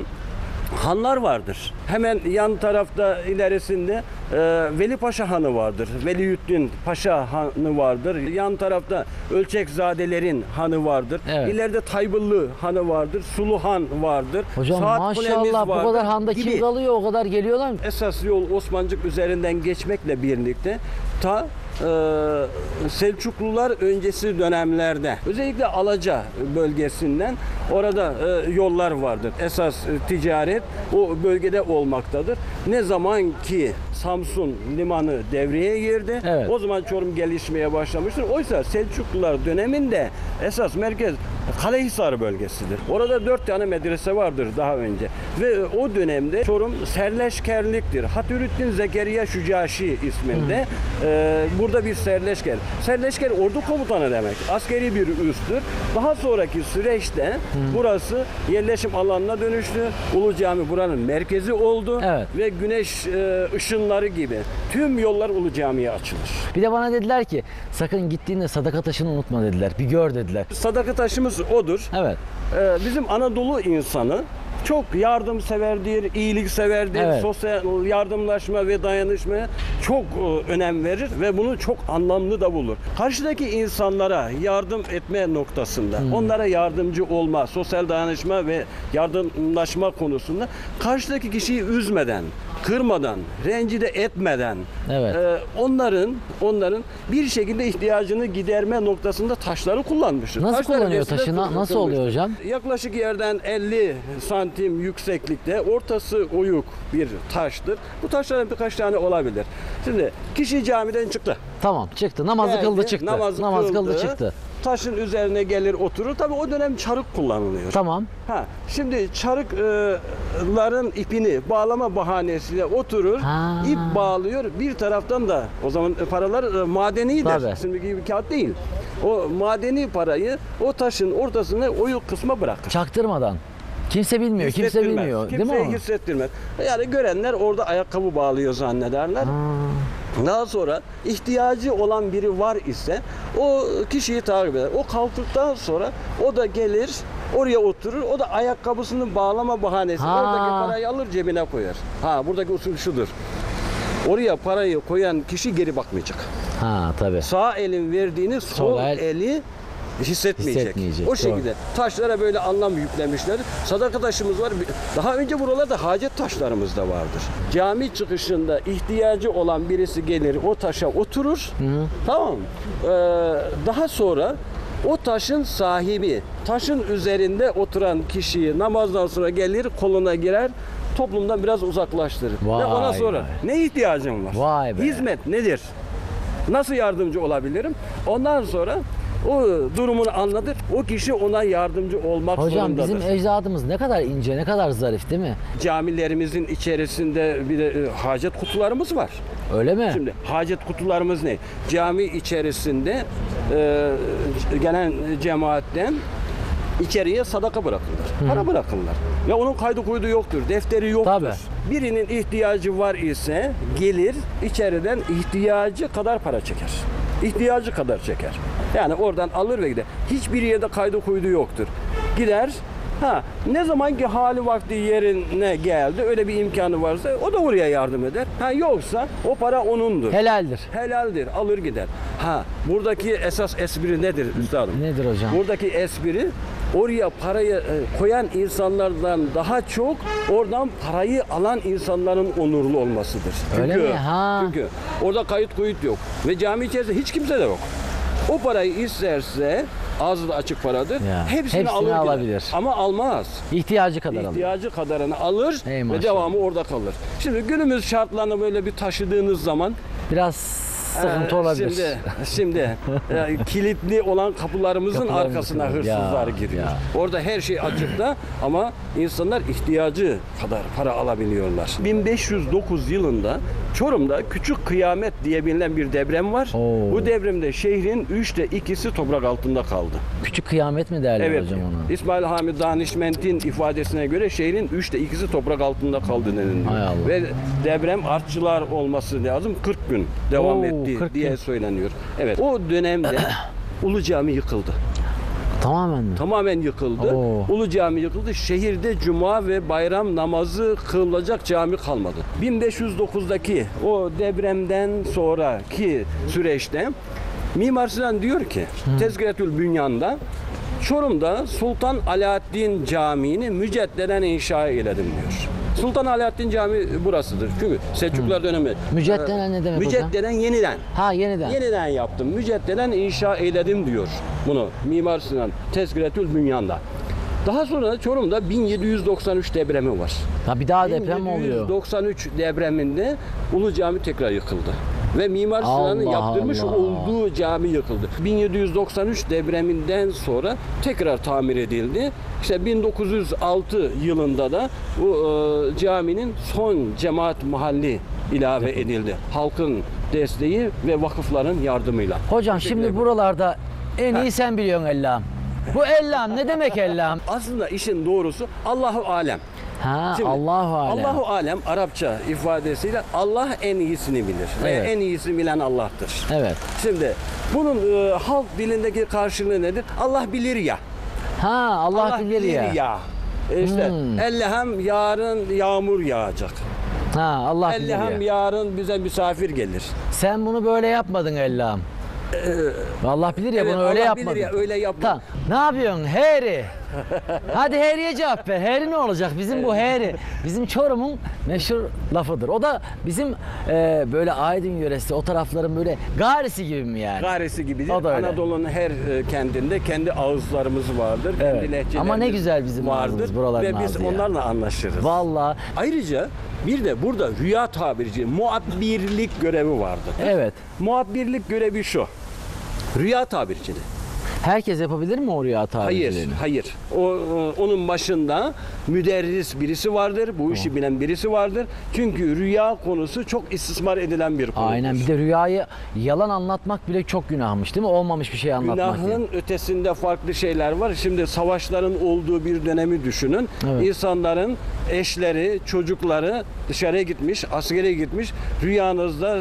hanlar vardır. Hemen yan tarafta ilerisinde e, Veli Paşa Hanı vardır. Veliyüddin Paşa Hanı vardır. Yan tarafta Ölçekzadelerin Hanı vardır. Evet. İleride Taybıllı Hanı vardır. Sulu Han vardır. Hocam Saat maşallah vardır. Bu kadar handa gibi. Kim kalıyor o kadar geliyorlar mı? Esas yol Osmancık üzerinden geçmekle birlikte ta Ee, Selçuklular öncesi dönemlerde özellikle Alaca bölgesinden orada e, yollar vardır. Esas e, ticaret o bölgede olmaktadır. Ne zaman ki Samsun Limanı devreye girdi, evet. o zaman Çorum gelişmeye başlamıştır. Oysa Selçuklular döneminde esas merkez Kalehisar bölgesidir. Orada dört tane medrese vardır daha önce. Ve o dönemde Çorum serleşkerliktir. Hatürittin Zekeriya Şucaşi isminde hmm. e, burada bir serleşker. Serleşker ordu komutanı demek. Askeri bir üstür. Daha sonraki süreçte hmm. burası yerleşim alanına dönüştü. Ulu Cami buranın merkezi oldu. Evet. Ve güneş e, ışın yolları gibi tüm yollar Ulu Cami'ye açılır. Bir de bana dediler ki sakın gittiğinde sadaka taşını unutma dediler. Bir gör dediler. Sadaka taşımız odur. Evet. Ee, bizim Anadolu insanı çok yardımseverdir, iyilikseverdir, evet. Sosyal yardımlaşma ve dayanışmaya çok önem verir ve bunu çok anlamlı da bulur. Karşıdaki insanlara yardım etme noktasında, hmm. onlara yardımcı olma, sosyal dayanışma ve yardımlaşma konusunda karşıdaki kişiyi üzmeden, kırmadan, rencide etmeden, evet. e, onların onların bir şekilde ihtiyacını giderme noktasında taşları kullanmışız. Nasıl taşları kullanıyor taşı? Nasıl oluyor hocam? Yaklaşık yerden elli santim yükseklikte ortası oyuk bir taştır. Bu taşların birkaç tane olabilir. Şimdi kişi camiden çıktı. Tamam, çıktı. Namazı Geldi, kıldı çıktı. Namaz, namaz kıldı, kıldı çıktı. Taşın üzerine gelir oturur. Tabii o dönem çarık kullanılıyor. Tamam. Ha, şimdi çarıkların ipini bağlama bahanesiyle oturur, ha. ip bağlıyor. Bir taraftan da o zaman paralar madenidir. Tabii. Şimdiki gibi kağıt değil. O madeni parayı o taşın ortasına oyuk kısma bırakır. Çaktırmadan. Kimse bilmiyor, kimse bilmiyor. Kimseyi değil mi o? Hissettirmez. Yani görenler orada ayakkabı bağlıyor zannederler. Ha. Daha sonra ihtiyacı olan biri var ise o kişiyi takip eder. O kalktıktan sonra o da gelir, oraya oturur. O da ayakkabısını bağlama bahanesi. Ha. Oradaki parayı alır, cebine koyar. Ha, buradaki usul şudur. Oraya parayı koyan kişi geri bakmayacak. Ha, tabii. Sağ elin verdiğini sol, sol el... eli hissetmeyecek. hissetmeyecek. O şekilde. Doğru. Taşlara böyle anlam yüklemişler. Sadaka taşımız var. Daha önce buralarda hacet taşlarımız da vardır. Cami çıkışında ihtiyacı olan birisi gelir, o taşa oturur. Hı -hı. Tamam mı? Ee, daha sonra o taşın sahibi, taşın üzerinde oturan kişiyi namazdan sonra gelir, koluna girer, toplumdan biraz uzaklaştırır. Vay Ve ona sorar. Ne ihtiyacın var? Vay be. Hizmet nedir? Nasıl yardımcı olabilirim? Ondan sonra o durumunu anlatır. O kişi ona yardımcı olmak Hocam, zorundadır. Hocam bizim ecdadımız ne kadar ince, ne kadar zarif değil mi? Camilerimizin içerisinde bir de e, hacet kutularımız var. Öyle mi? Şimdi hacet kutularımız ne? Cami içerisinde e, gelen cemaatten içeriye sadaka bırakırlar. Hı. Para bırakırlar. Ve onun kaydı kuydu yoktur. Defteri yoktur. Tabii. Birinin ihtiyacı var ise gelir içeriden ihtiyacı kadar para çeker. İhtiyacı kadar çeker. Yani oradan alır ve gider. Hiçbir yerde kaydı kuydu yoktur. Gider. Ha, ne zamanki hali vakti yerine geldi, öyle bir imkanı varsa o da oraya yardım eder. Ha, yoksa o para onundur. Helaldir. Helaldir. Alır gider. Ha, buradaki esas espri nedir üstadım? Nedir hocam? Buradaki espri oraya parayı koyan insanlardan daha çok oradan parayı alan insanların onurlu olmasıdır. Öyle çünkü, mi? Ha. Çünkü orada kayıt kuyut yok. Ve cami içerisinde hiç kimse de yok. O parayı isterse ağzı da açık paradır. Ya, hepsini, hepsini alır alabilir. Ama almaz. İhtiyacı kadar alır. İhtiyacı kadarını alır Ey ve maşallah. devamı orada kalır. Şimdi günümüz şartlarını böyle bir taşıdığınız zaman biraz sıkıntı olabilir. Şimdi, şimdi e, kilitli olan kapılarımızın Kapılarımız arkasına hırsızlar ya, giriyor. Ya. Orada her şey açıkta ama insanlar ihtiyacı kadar para alabiliyorlar. bin beş yüz dokuz yılında Çorum'da küçük kıyamet diye bilinen bir deprem var. Oo. Bu depremde şehrin üçte ikisi toprak altında kaldı. Küçük kıyamet mi derler evet. hocam ona? İsmail Hamid Danişment'in ifadesine göre şehrin üçte ikisi toprak altında kaldı deniliyor. Ve deprem artçılar olması lazım. kırk gün devam Oo. etti. diye söyleniyor. Evet. O dönemde Ulu Cami yıkıldı. Tamamen mi? Tamamen yıkıldı. Oo. Ulu Cami yıkıldı. Şehirde cuma ve bayram namazı kılacak cami kalmadı. bin beş yüz dokuz'daki o depremden sonraki süreçte Mimar Sinan diyor ki Tezkiretül Bünyan'da Çorum'da Sultan Alaaddin Camii'ni mücedden inşa eyledim diyor. Sultan Alaaddin Camii burasıdır. Çünkü Selçuklular dönemi. Müceddelen ne demek hocam? Müceddelen yeniden. Ha yeniden. Yeniden yaptım. Müceddelen inşa eyledim diyor. Bunu Mimar Sinan Tezkiretül Bünyan'da. Daha sonra Çorum'da bin yedi yüz doksan üç depremi var. Ha bir daha deprem oluyor. bin yedi yüz doksan üç depreminde Ulu Cami tekrar yıkıldı. Ve Mimar Sinan'ın yaptırmış Allah. olduğu cami yıkıldı. bin yedi yüz doksan üç depreminden sonra tekrar tamir edildi. İşte bin dokuz yüz altı yılında da bu e, caminin son cemaat mahalli ilave edildi. Halkın desteği ve vakıfların yardımıyla. Hocam şimdi buralarda en iyi ha. sen biliyorsun Ellam. Bu Ellam ne demek Ellam? Aslında işin doğrusu Allahu alem. Ha, şimdi, Allahu alem. Allahu alem Arapça ifadesiyle Allah en iyisini bilir. Evet. Ve en iyisini bilen Allah'tır. Evet. Şimdi bunun e, halk dilindeki karşılığı nedir? Allah bilir ya. Ha, Allah, Allah bilir, bilir ya. ya. E işte hmm. ellehem yarın yağmur yağacak. Ha, Allah bilir ya. Ellehem yarın bize misafir gelir. Sen bunu böyle yapmadın ellehem. Ee, Allah bilir ya, evet, bunu öyle yapmadın. Ya, öyle yapmadın. Ne yapıyorsun Heri? Hadi Heri'ye cevap ver. Heri ne olacak? Bizim bu Heri, bizim Çorum'un meşhur lafıdır. O da bizim e, böyle Aydın yöresi, o tarafların böyle garisi gibi mi yani? Garisi gibi değil. Anadolu'nun her kendinde kendi ağızlarımız vardır. Evet. Kendi lehçelerimiz ama ne güzel bizim ağzımız buraların ağzı. Ve biz onlarla ya. anlaşırız. Vallahi. Ayrıca bir de burada rüya tabirci, muhabirlik görevi vardır. Evet. Muhabirlik görevi şu. Rüya tabirciliği. Herkes yapabilir mi o rüya tabirciliğini? Hayır, hayır. O, onun başında müderris birisi vardır, bu işi oh. bilen birisi vardır. Çünkü rüya konusu çok istismar edilen bir konu. Aynen, bir de rüyayı yalan anlatmak bile çok günahmış değil mi? Olmamış bir şey anlatmak. Günahın yani. ötesinde farklı şeyler var. Şimdi savaşların olduğu bir dönemi düşünün. Evet. İnsanların eşleri, çocukları dışarıya gitmiş, askere gitmiş. Rüyanızda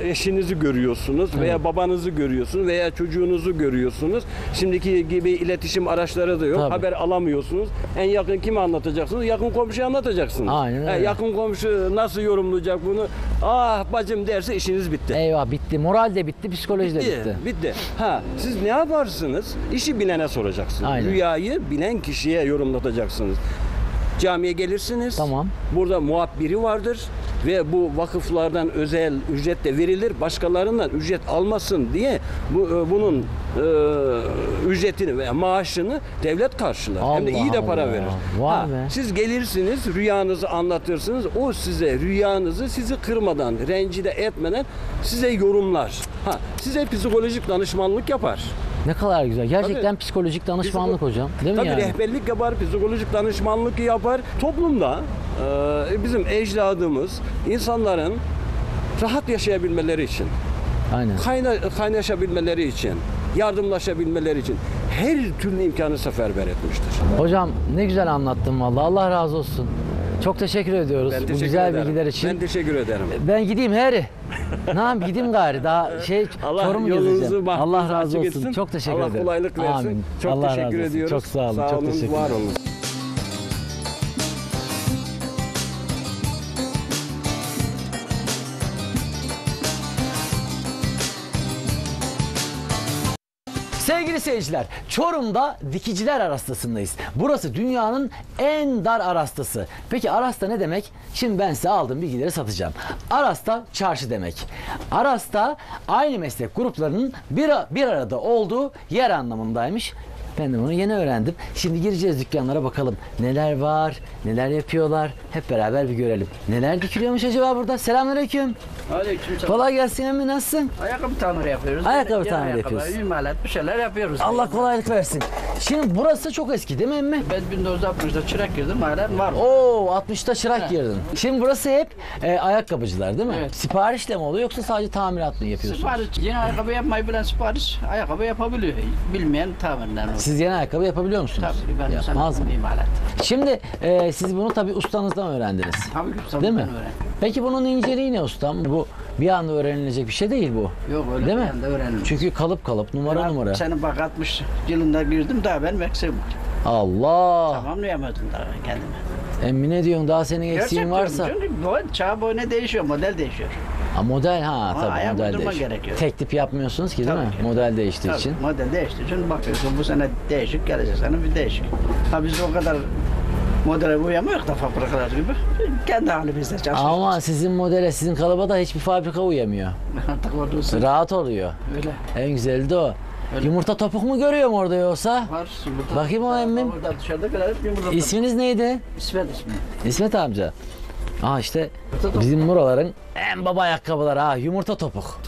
eşinizi görüyorsunuz veya evet. babanızı görüyorsunuz veya çocuğunuzu görüyorsunuz. Şimdiki gibi iletişim araçları da yok. Tabii. Haber alamıyorsunuz. En yakın kimi anlatacaksınız? Yakın komşuya anlatacaksınız. Aynen öyle. Yakın komşu nasıl yorumlayacak bunu? Ah bacım derse işiniz bitti. Eyvah, bitti. Moral de bitti, psikoloji de bitti. Bitti. bitti. Ha, siz ne yaparsınız? İşi bilene soracaksınız. Aynen. Rüyayı bilen kişiye yorumlatacaksınız. Camiye gelirsiniz. Tamam. Burada muhabbiri vardır ve bu vakıflardan özel ücret de verilir. Başkalarından ücret almasın diye bu bunun e, ücretini veya maaşını devlet karşılar. Allah Hem de iyi de para Allah. verir. Ha, siz gelirsiniz, rüyanızı anlatırsınız. O size rüyanızı sizi kırmadan, rencide etmeden size yorumlar. Ha, size psikolojik danışmanlık yapar. Ne kadar güzel. Gerçekten tabii, psikolojik danışmanlık psikolo hocam. Değil tabii mi yani? Rehberlik yapar, psikolojik danışmanlık yapar. Toplumda e, bizim ecdadımız insanların rahat yaşayabilmeleri için, Aynen. Kayna kaynaşabilmeleri için, yardımlaşabilmeleri için her türlü imkanı seferber etmiştir. Hocam ne güzel anlattın vallahi. Allah razı olsun. Çok teşekkür ediyoruz ben bu teşekkür güzel ederim. bilgiler için. Ben teşekkür ederim. Ben gideyim Heri. Ne yapayım, gideyim gari. Daha şey Allah Çorum gezeceğim. Allah razı olsun. Etsin. Çok teşekkür Allah ederim. Allah kolaylık versin. Amin. Çok Allah teşekkür ediyoruz. Çok sağ olun. Sağ olun, çok teşekkür var olun. Sevgili seyirciler, Çorum'da Dikiciler Arastası'ndayız. Burası dünyanın en dar arastası. Peki arasta ne demek? Şimdi ben size aldığım bilgileri satacağım. Arasta çarşı demek. Arasta aynı meslek gruplarının bir, bir arada olduğu yer anlamındaymış. Ben de bunu yeni öğrendim. Şimdi gireceğiz dükkanlara, bakalım neler var, neler yapıyorlar. Hep beraber bir görelim. Neler dikiliyormuş acaba burada? Selamünaleyküm. Aleykümselam. Kolay gelsin emmi, nasılsın? Ayakkabı tamiri yapıyoruz. Ayakkabı tamiri yapıyoruz. İmalat bir şeyler yapıyoruz. Allah yani. kolaylık versin. Şimdi burası çok eski değil mi emmi? Ben bin dokuz yüz altmışta çırak girdim, halen var. Oo, altmışta çırak girdin. Şimdi burası hep e, ayakkabıcılar değil mi? Evet. Siparişle mi oluyor yoksa sadece tamirat mı yapıyorsunuz? Sipariş. Yeni ayakkabı yapmayı bilen sipariş, ayakkabı yapabiliyor. Bilmeyen tamirden olur. Siz yeni ayakkabı yapabiliyor musunuz? Tabii, ben yapmaz mı? İmalat. Şimdi e, siz bunu tabii ustanızdan öğrendiniz. Tabii ustamdan değil mi? Öğrendim. Peki bunun inceliği ne ustam? Bu bir anda öğrenilecek bir şey değil bu. Yok öyle değil bir mi? anda öğrenilmez. Çünkü kalıp kalıp numara ben, numara. Senin bak altmış yılında girdim, daha ben meksem var. Allah! Tamamlayamadım daha kendime. Emmi ne diyorsun, daha senin eksiğin varsa? Gerçekten çağ boyu ne değişiyor, model değişiyor. Ha, model ha, ha tabii model değişiyor. Tek tip yapmıyorsunuz ki değil tabii mi? Ki. Model değiştiği tabii, için. Model değiştiği için bakıyorsun bu sene değişik, gelecek sene bir değişik. Ha biz o kadar modele uyamıyor da fabrikalar gibi. Kendi halimizde çalışıyoruz. Ama sizin modele, sizin kalıba da hiçbir fabrika uyamıyor. Rahat oluyor. Öyle. En güzeli de o. Öyle. Yumurta topuk mu görüyorum orada yoksa? Var. Yumurta. Bakayım o emmim. İsminiz neydi? İsmet ismi. İsmet amca. Aa işte bizim buraların en baba ayakkabılar ha, yumurta topuk.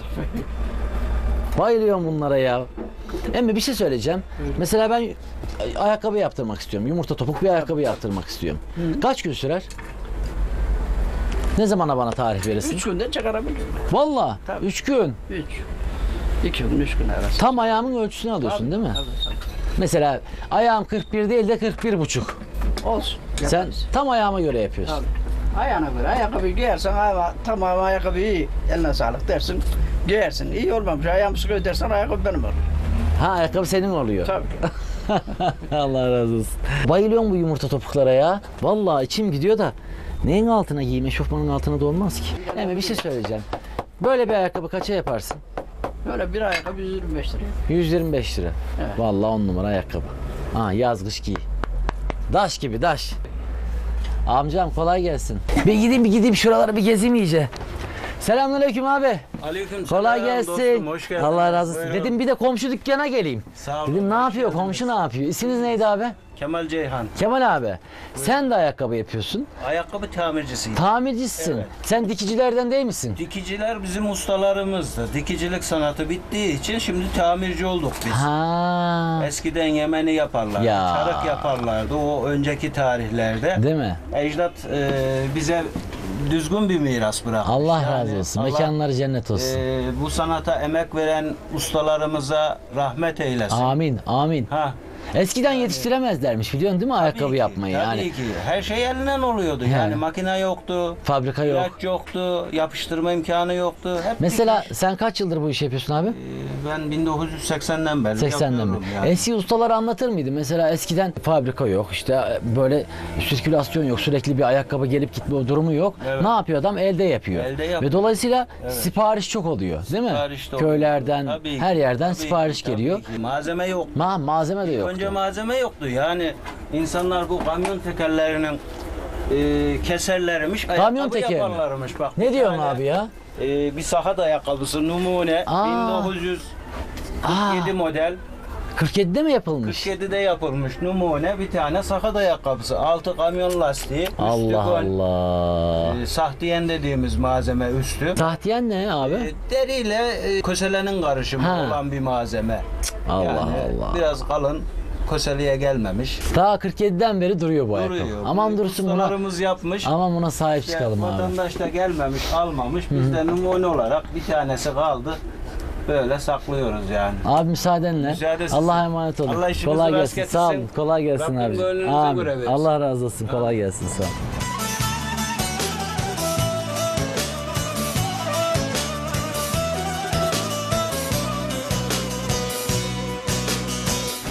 Bayılıyorum bunlara ya. Emmi bir şey söyleyeceğim. Öyle. Mesela ben ayakkabı yaptırmak istiyorum. Yumurta topuk bir ayakkabı yaptırmak istiyorum. Hı. Kaç gün sürer? Ne zamana bana tarih verirsin? Üç günde çıkarabiliyorum. Valla? Üç gün? Üç. İki gün, üç gün arası. Tam ayağımın ölçüsünü alıyorsun tabii, değil mi? Tabii, tabii. Mesela ayağım kırk bir değil de kırk bir buçuk. Olsun. Sen yaparız. Tam ayağıma göre yapıyorsun. Tabii. Ayağına göre. Ayakkabıyı giyersen tamam ayakkabı iyi. Eline sağlık dersin. Giyersin. İyi olmamış. Ayağımı sıkı ödersen ayakkabı benim olur. Ha ayakkabı senin oluyor. Tabii. Allah razı olsun. Bayılıyorum bu yumurta topuklara ya. Vallahi içim gidiyor da. Neyin altına giyeyim? Eşofmanın altına da olmaz ki. Emme bir şey söyleyeceğim. Böyle bir ayakkabı kaça yaparsın? Böyle bir ayakkabı yüz yirmi beş lira. yüz yirmi beş lira. Evet. Vallahi on numara ayakkabı. Ha yaz kış giy. Daş gibi daş. Amcam kolay gelsin. Bir gideyim bir gideyim şuralara bir gezeyim iyice. Selamünaleyküm abi. Aleyküm. Kolay selam, gelsin. Dostum, hoş geldin. Allah razı olsun. Buyurun. Dedim bir de komşu dükkana geleyim. Sağ olun. Dedim ne yapıyor komşu ne yapıyor? İsminiz neydi abi? Kemal Ceyhan. Kemal abi buyurun. Sen de ayakkabı yapıyorsun. Ayakkabı tamircisiyim. Tamircisin. Evet. Sen dikicilerden değil misin? Dikiciler bizim ustalarımızdı. Dikicilik sanatı bittiği için şimdi tamirci olduk biz. Ha. Eskiden yemeni yaparlardı. Ya. Çarık yaparlardı o önceki tarihlerde. Değil mi? Ecdat e, bize düzgün bir miras bırakmış. Allah yani, razı olsun. Allah, mekanları cennet olsun. E, bu sanata emek veren ustalarımıza rahmet eylesin. Amin. Amin. Ha. Eskiden yani, yetiştiremezlermiş biliyorsun değil mi ayakkabı ki, yapmayı tabii yani. Tabii ki. Her şey elinden oluyordu yani, yani makine yoktu. Fabrika yok. İlaç yoktu. Yapıştırma imkanı yoktu. Hep mesela dikmiş. Sen kaç yıldır bu işi yapıyorsun abi? Ben bin dokuz yüz seksenden beri seksen'den beri. Yani. Eski ustalar anlatır mıydı? Mesela eskiden fabrika yok işte böyle sirkülasyon yok sürekli bir ayakkabı gelip gitme durumu yok. Evet. Ne yapıyor adam? Elde yapıyor. Elde yap ve dolayısıyla evet. Sipariş çok oluyor değil mi? Sipariş de köylerden tabii her yerden tabii sipariş tabii geliyor. Ki. Malzeme yok. Ma malzeme de yok. Önce malzeme yoktu yani insanlar bu kamyon tekerlerinin e, keserlermiş, kamyon ayakkabı yaparlarmış bak. Ne diyorsun abi ya? E, bir sakat ayakkabısı numune aa, bin dokuz yüz kırk yedi aa, model. kırk yedi'de mi yapılmış? kırk yedi'de yapılmış numune bir tane sakat ayakkabısı. Altı kamyon lastiği. Allah Allah. E, sahtiyen dediğimiz malzeme üstü. Sahtiyen ne abi? E, deriyle e, köselenin karışımı ha, olan bir malzeme. Allah yani, Allah. Biraz kalın. Koseli'ye gelmemiş. Daha kırk yedi'den beri duruyor bu duruyor, ayakkabı. Aman dursun buna. Yapmış. Aman buna sahip yani çıkalım vatandaş abi. Vatandaş da gelmemiş, almamış. Biz de numune olarak bir tanesi kaldı. Böyle saklıyoruz yani. Abi müsaadenle. Müsaadesiz. Allah'a emanet olun. Allah kolay gelsin. Sağ olun. Kolay gelsin abi. Abi. Allah razı olsun. Ha. Kolay gelsin. Sağ olun.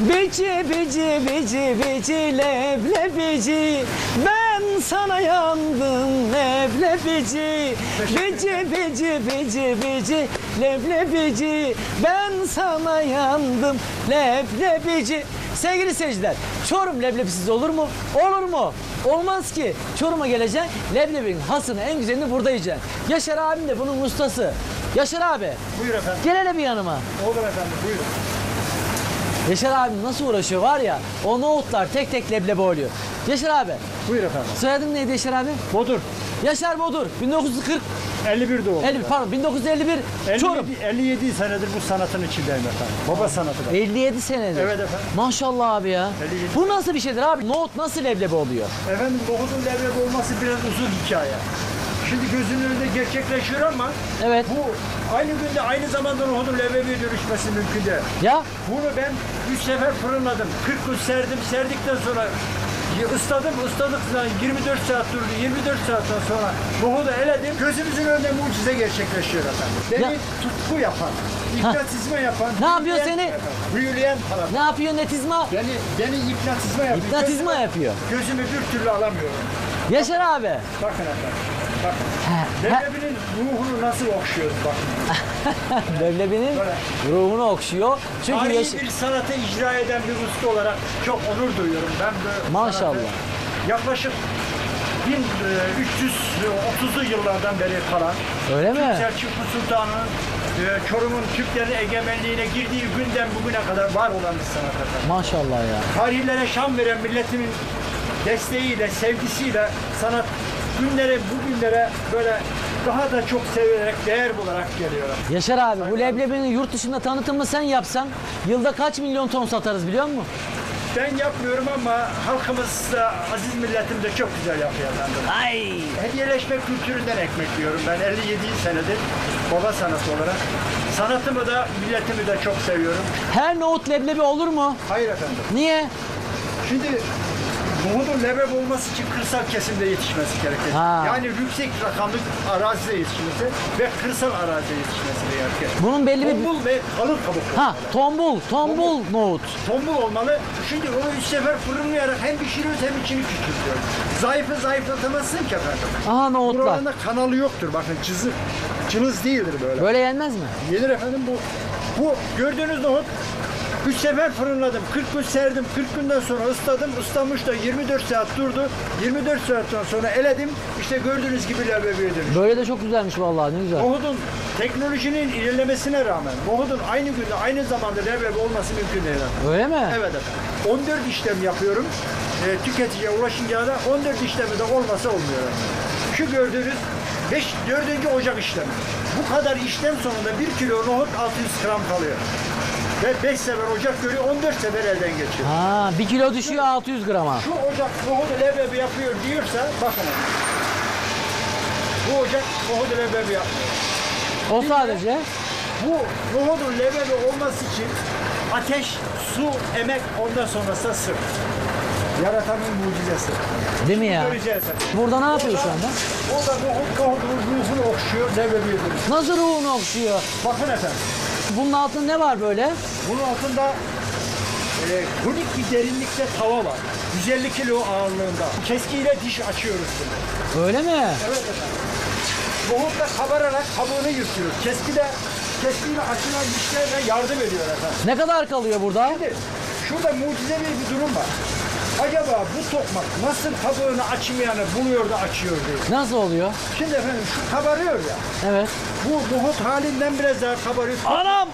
Beci, beci, beci, beci, leblebici. Ben sana yandım, leblebici. Beci, beci, beci, beci, leblebici. Ben sana yandım, leblebici. Sevgili seyirciler, Çorum leblebisiz olur mu? Olur mu? Olmaz ki. Çorum'a geleceksin, leblebinin hasını, en güzelini burada yiyeceksin. Yaşar abim de bunun ustası. Yaşar abi. Buyur efendim. Gel hele bir yanıma. Olur efendim, buyurun. Yaşar abi nasıl uğraşıyor var ya, o nohutlar tek tek leblebi oluyor. Yaşar abi. Buyur efendim. Soyadın neydi Yaşar abi? Bodur. Yaşar Bodur. bin dokuz yüz kırk. elli bir doğumlu. elli bir, pardon bin dokuz yüz elli bir elli yedi, Çorum. elli yedi senedir bu sanatın içindeyim efendim. Baba sanatı da. elli yedi senedir. Evet efendim. Maşallah abi ya. elli yedi. Bu nasıl bir şeydir abi? Nohut nasıl leblebi oluyor? Efendim nohutun leblebi olması biraz uzun hikaye. Şimdi gözünün önünde gerçekleşiyor ama evet, bu aynı günde aynı zamanda nohudun leblebiye dönüşmesi mümkün değil. Ya? Bunu ben üç sefer fırınladım. kırk gün serdim. Serdikten sonra ısladım. Isladıktan yirmi dört saat durdu. yirmi dört saatten sonra nohudu eledim. Gözümüzün önünde mucize gerçekleşiyor efendim. Beni ya, tutku yapan, hipnotizma yapan, ne yapıyor seni? Büyüleyen falan. Ne yapıyor netizma? Beni, beni hipnotizma yapıyor. Hipnotizma gözümü, yapıyor. Gözümü bir türlü alamıyorum. Yaşar abi. Bakın efendim. Leblebinin ruhunu nasıl okşuyoruz bakın. Leblebinin ruhunu okşuyor. Çünkü tarihi yaş bir sanatı icra eden bir usta olarak çok onur duyuyorum. Ben böyle maşallah. Yaklaşık bin üç yüz otuzlu yıllardan beri kalan. Öyle mi? Selçuklu Sultan'ın Çorum'un Türklerin egemenliğine girdiği günden bugüne kadar var olan bir sanat efendim. Maşallah ya. Tarihlere şan veren milletimin desteğiyle, sevgisiyle sanat günlere, bugünlere böyle daha da çok sevilerek, değer bularak geliyor. Yaşar abi, bu leblebinin yurt dışında tanıtımını sen yapsan, yılda kaç milyon ton satarız biliyor musun? Ben yapmıyorum ama halkımız da, aziz milletim de çok güzel yapıyor efendim. Ay! Hediyeleşme kültüründen ekmek diyorum ben. elli yedi senedir baba sanatı olarak. Sanatımı da, milletimi de çok seviyorum. Her nohut leblebi olur mu? Hayır efendim. Niye? Şimdi... Nohudun lebep olması için kırsal kesimde yetişmesi gerekir. Ha. Yani yüksek rakamlı arazide yetişmesi ve kırsal arazide yetişmesi gerekir. Bunun belli tombul bir... Tombul ve kalın kabuk. Ha, tombul, tombul, tombul nohut. Tombul olmalı. Şimdi onu üç sefer fırınlayarak hem pişiriyoruz hem içini küçültüyoruz. Zayıfı zayıflatamazsın ki efendim. Aha, nohutlar. Buralarında kanalı yoktur. Bakın cızır. Cınız değildir böyle. Böyle yenmez mi? Yenir efendim bu. Bu gördüğünüz nohut. üç sefer fırınladım, kırk gün serdim, kırk günden sonra ısladım, ıslamış da yirmi dört saat durdu. yirmi dört saatten sonra eledim, işte gördüğünüz gibi leblebiyedir. Böyle de çok güzelmiş vallahi, ne güzel. Nohudun teknolojinin ilerlemesine rağmen, nohudun aynı günde, aynı zamanda leblebi olması mümkün değil. Öyle mi? Evet efendim. on dört işlem yapıyorum, e, tüketiciye ulaşınca da on dört işlemi de olmasa olmuyor. Şu gördüğünüz beş, dördüncü Ocak işlemi. Bu kadar işlem sonunda bir kilo nohut altı yüz gram kalıyor. Ve beş sefer ocak görüyor, on dört sefer elden geçiyor. Ha, bir kilo düşüyor şu, altı yüz grama. Şu ocak nohut leblebi yapıyor diyorsa, bakın. Bu ocak nohut leblebi yapmıyor. O bir sadece? De, bu nohutun leblebi olması için ateş, su, emek, ondan sonrası sır. Yaratanın mucizesi. Değil mi ya? Göreceğiz. Burada ne yapıyor şu anda? Orada nohut, nohutun ruhunu okşuyor, leblebi. Nasıl ruhunu okşuyor? Bakın efendim. Bunun altında ne var böyle? Bunun altında e, kronik bir derinlikte tava var. yüz elli kilo ağırlığında. Keskiyle diş açıyoruz bunu. Öyle mi? Evet efendim. Nohut da kabararak kabuğunu yırtıyor. Keski de keskiyle açılan dişlerle yardım ediyor efendim. Ne kadar kalıyor burada? Şimdi şurada mucizevi bir durum var. Acaba bu tokmak nasıl kabuğunu açmayanı buluyor da açıyor diye. Nasıl oluyor? Şimdi efendim şu kabarıyor ya. Evet. Bu nohut halinden biraz daha kabarıyor. Anam!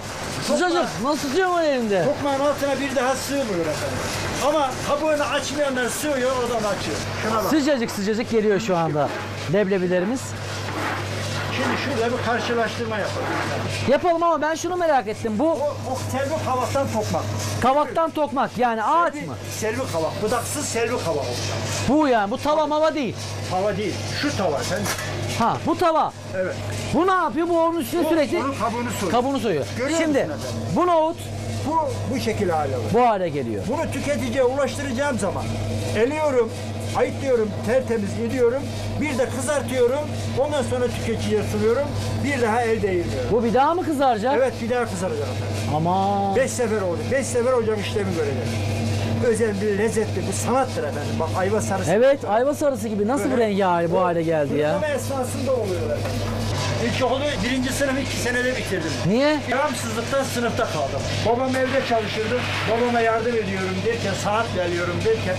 Sıcacık! Nasıl sıcıyor mu elinde? Tokmağın altına bir daha sığmıyor efendim. Ama kabuğunu açmayanlar sığıyor, oradan açıyor. Şuna bak. Sıcacık sıcacık geliyor şu anda leblebilerimiz. Şimdi şurada bir karşılaştırma yapalım. Yapalım ama ben şunu merak ettim. Bu selvi kavaktan tokmak. Kavaktan tokmak yani ağaç mı? Selvi kavak, budaksız selvi kavak olacak. Bu yani, bu tava mava değil. Tava değil, şu tava sen. Ha, bu tava. Evet. Bu ne yapıyor? Bu onun üstüne bu, sürekli kabuğunu soyuyor. Kabuğunu soyuyor. Şimdi bu nohut. Bu, bu şekil hale var. Bu hale geliyor. Bunu tüketiciye ulaştıracağım zaman eliyorum, ayıtlıyorum, tertemiz ediyorum, bir de kızartıyorum, ondan sonra tüketiciye sunuyorum, bir daha elde ediyorum. Bu bir daha mı kızaracak? Evet, bir daha kızaracak. Aman. beş sefer oldu, beş sefer hocam işlemi görecek. Özel bir lezzetli, bir sanattır efendim. Bak ayva sarısı. Evet, gibi. Ayva sarısı gibi. Nasıl böyle, bir rengi hali bu hale geldi ya? Kırılma esnasında oluyor efendim. İlkokulu birinci sınıf iki senede bitirdim. Niye? Yaramsızlıktan sınıfta kaldım. Babam evde çalışırdı. Babama yardım ediyorum derken, saat veriyorum derken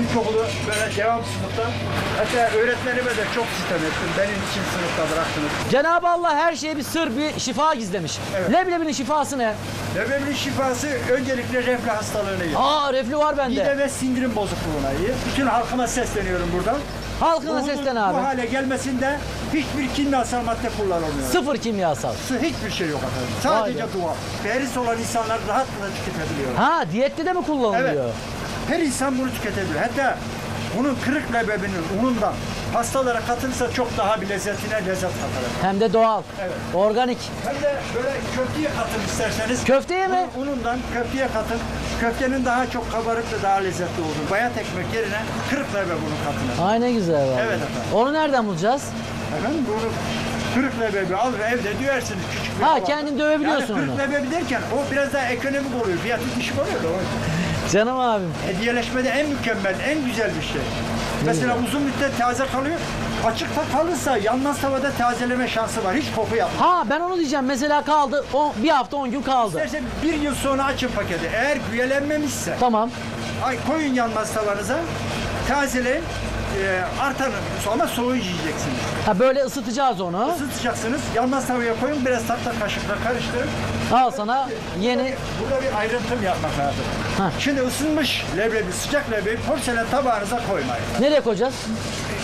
ilkokulu böyle devamsızlıktan, hatta öğretmenime de çok sitem ettim. Benim için sınıfta bıraktınız. Cenab-ı Allah her şeye bir sır, bir şifa gizlemiş. Evet. Leblebinin şifası ne? Leblebinin şifası öncelikle reflü hastalığına iyi. Aa, reflü var bende. Mide ve sindirim bozukluğuna iyi. Bütün halkıma sesleniyorum buradan. Halkına seslen abi. Bu hale gelmesinde hiçbir kimyasal madde kullanılmıyor. Sıfır kimyasal. Hiçbir şey yok efendim. Sadece vay dua. Peris olan insanlar rahatlıkla tüketebiliyor. Ha, diyette de mi kullanılıyor? Evet. Her insan bunu tüketebilir. Hatta bunun kırık lebebinin unundan pastalara katılırsa çok daha bir lezzetine lezzet katar. Hem de doğal. Evet. Organik. Hem de böyle köfteye katın isterseniz. Köfteye mi? Unundan köfteye katın. Köftenin daha çok kabarık ve daha lezzetli olur. Bayat ekmek yerine kırık lebe bunu katın. Ay ne güzel var. Evet efendim. Onu nereden bulacağız? Efendim bunu kırık lebebi al ve evde düversiniz küçük bir. Ha, kendin dövebiliyorsun yani onu. Kırık lebebi derken o biraz daha ekonomik oluyor. Fiyatı düşük oluyor da o. Canım abim. Hediyeleşmede en mükemmel, en güzel bir şey. Değil mesela ya. Uzun müddet taze kalıyor. Açıkta kalırsa yandan havada tazeleme şansı var. Hiç koku yapmıyor. Ha, ben onu diyeceğim. Mesela kaldı, o bir hafta on gün kaldı. İstersen bir yıl sonra açın paketi. Eğer güyelenmemişse. Tamam. Ay, koyun yanmaz tavanıza. Tazeleyin. E, artar ama soğuğu yiyeceksiniz. Ha, böyle ısıtacağız onu. Isıtacaksınız. Yanmaz tavaya koyun. Biraz tatlı kaşıkla karıştırın. Al sana burada yeni... Bir, burada bir ayrıntım yapmak lazım. Ha. Şimdi ısınmış leblebi, sıcak leblebi porselen tabağınıza koymayın. Nereye koyacağız?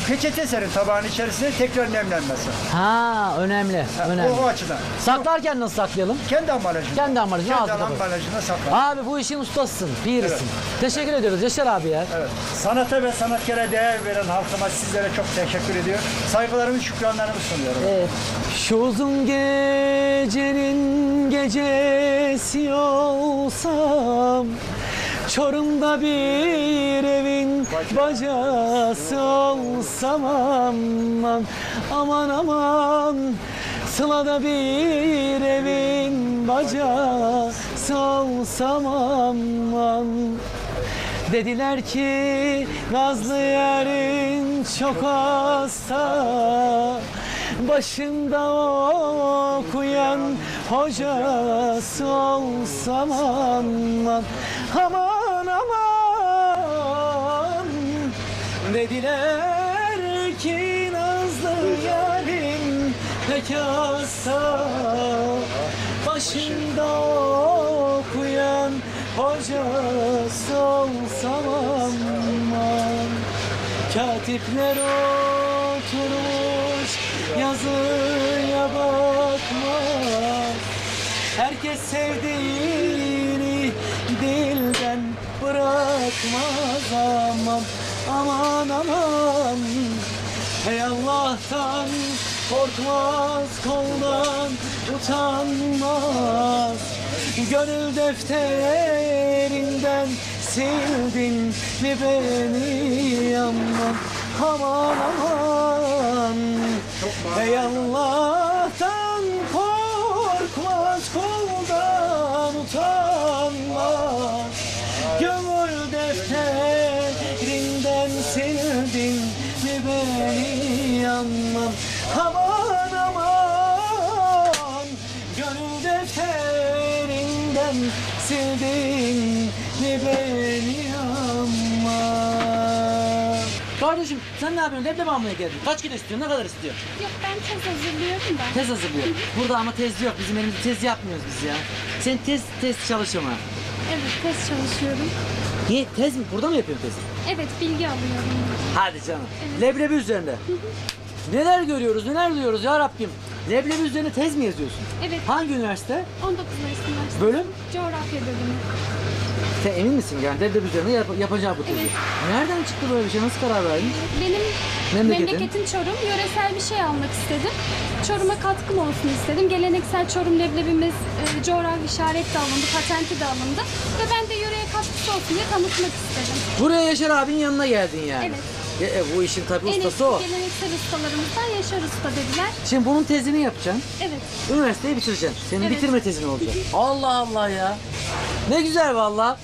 Peçete serin tabağın içerisine tekrar nemlenmesin. Ha, önemli. Ha, önemli. O, o açıdan. Saklarken nasıl saklayalım? Kendi ambalajına. Kendi ambalajına. Kendi ambalajına saklar. Abi bu işin ustasısın, pirisin. Evet. Teşekkür evet. ediyoruz Yaşar abi ya. Evet. Sanata ve sanatkara değer veren halkıma sizlere çok teşekkür ediyor. Saygılarımı, şükranlarımı sunuyorum. Evet. Şu uzun gecenin gecesi olsam Çorum'da bir evin bacası olsam aman, aman aman. Sıla'da bir evin bacası olsam aman. Dediler ki Nazlı yerin çok hasta, başında okuyan hocası olsam aman, aman aman. Dediler ki Nazlı yarim pek hasta, başında okuyan hocası olsam aman. Katipler oturmuş yazıya bakmaz, herkes sevdiğini dilden bırakmaz aman, aman aman. Hey Allah'tan korkmaz, koldan utanmaz, gönül defterinden sildin mi beni aman, aman aman. Ey Allah'tan korkmaz, koldan utanmaz, gönül defterinden sildin mi beni aman, aman aman. Gönül defterinden sildin mi beni aman. Kardeşim sen ne yapıyorsun? Leblebi almaya geldin. Kaç kilo istiyorsun? Ne kadar istiyorsun? Yok ben tez hazırlıyorum da. Tez hazırlıyorum. Burada ama tez yok. Bizim elimizde tez yapmıyoruz biz ya. Sen tez tez çalışma. Evet tez çalışıyorum. Niye tez mi? Burada mı yapıyorsun tezi? Evet bilgi alıyorum. Hadi canım. Evet. Leblebi üzerinde. Neler görüyoruz, neler duyuyoruz ya Rabbim. Leblebi üzerine tez mi yazıyorsun? Evet. Hangi üniversite? on dokuz Mayıs Üniversitesi. Bölüm? Coğrafya bölümü. Sen emin misin yani leblebi üzerine yap yapacağım bu tezi? Evet. Nereden çıktı böyle bir şey? Nasıl karar verdin? Benim memleketim. memleketim Çorum. Yöresel bir şey almak istedim. Çorum'a katkım olsun istedim. Geleneksel Çorum leblebimiz e, coğrafi işaret de alındı, patenti de alındı. Ve ben de yöreye katkısı olsun diye tanıtmak istedim. Buraya Yaşar abinin yanına geldin yani. Evet. E, bu işin tabii en ustası o. Geleneksel ustalarımızdan Yaşar Usta dediler. Şimdi bunun tezini yapacaksın. Evet. Üniversiteyi bitireceksin. Senin evet. bitirme tezin olacak. Allah Allah ya. Ne güzel vallahi.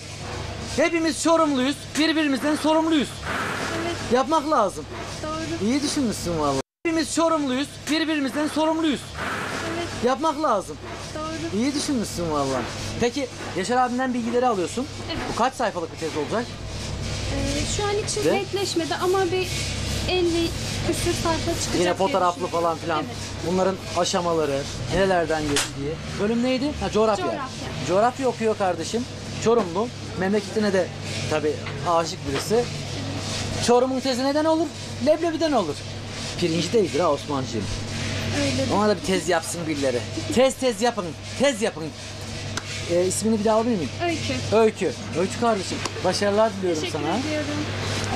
Hepimiz sorumluyuz, birbirimizden sorumluyuz. Evet. Yapmak lazım. Doğru. İyi düşünmüşsün vallahi. Hepimiz sorumluyuz, birbirimizden sorumluyuz. Evet. Yapmak lazım. Doğru. İyi düşünmüşsün vallahi. Peki Yaşar abinden bilgileri alıyorsun. Evet. Bu kaç sayfalık bir tez olacak? Ee, şu an için netleşmedi ama bir elli küsur sayfa çıkacak. Yine fotoğraflı falan filan. Evet. Bunların aşamaları, evet. nerelerden geçtiği. Bölüm neydi? Ha, coğrafya. Coğrafya. Coğrafya okuyor kardeşim. Çorumlu. Memleketine de tabii aşık birisi. Çorum'un tezi neden olur? Leblebiden olur. Pirinci değildir ha Osmancığım. Öyle. Ona da bir tez yapsın birileri. Tez tez yapın. Tez yapın. Ee, ismini bir daha alabilir miyim? Öykü. Öykü. Öykü kardeşim. Başarılar diliyorum Teşekkür sana. Teşekkür ediyorum.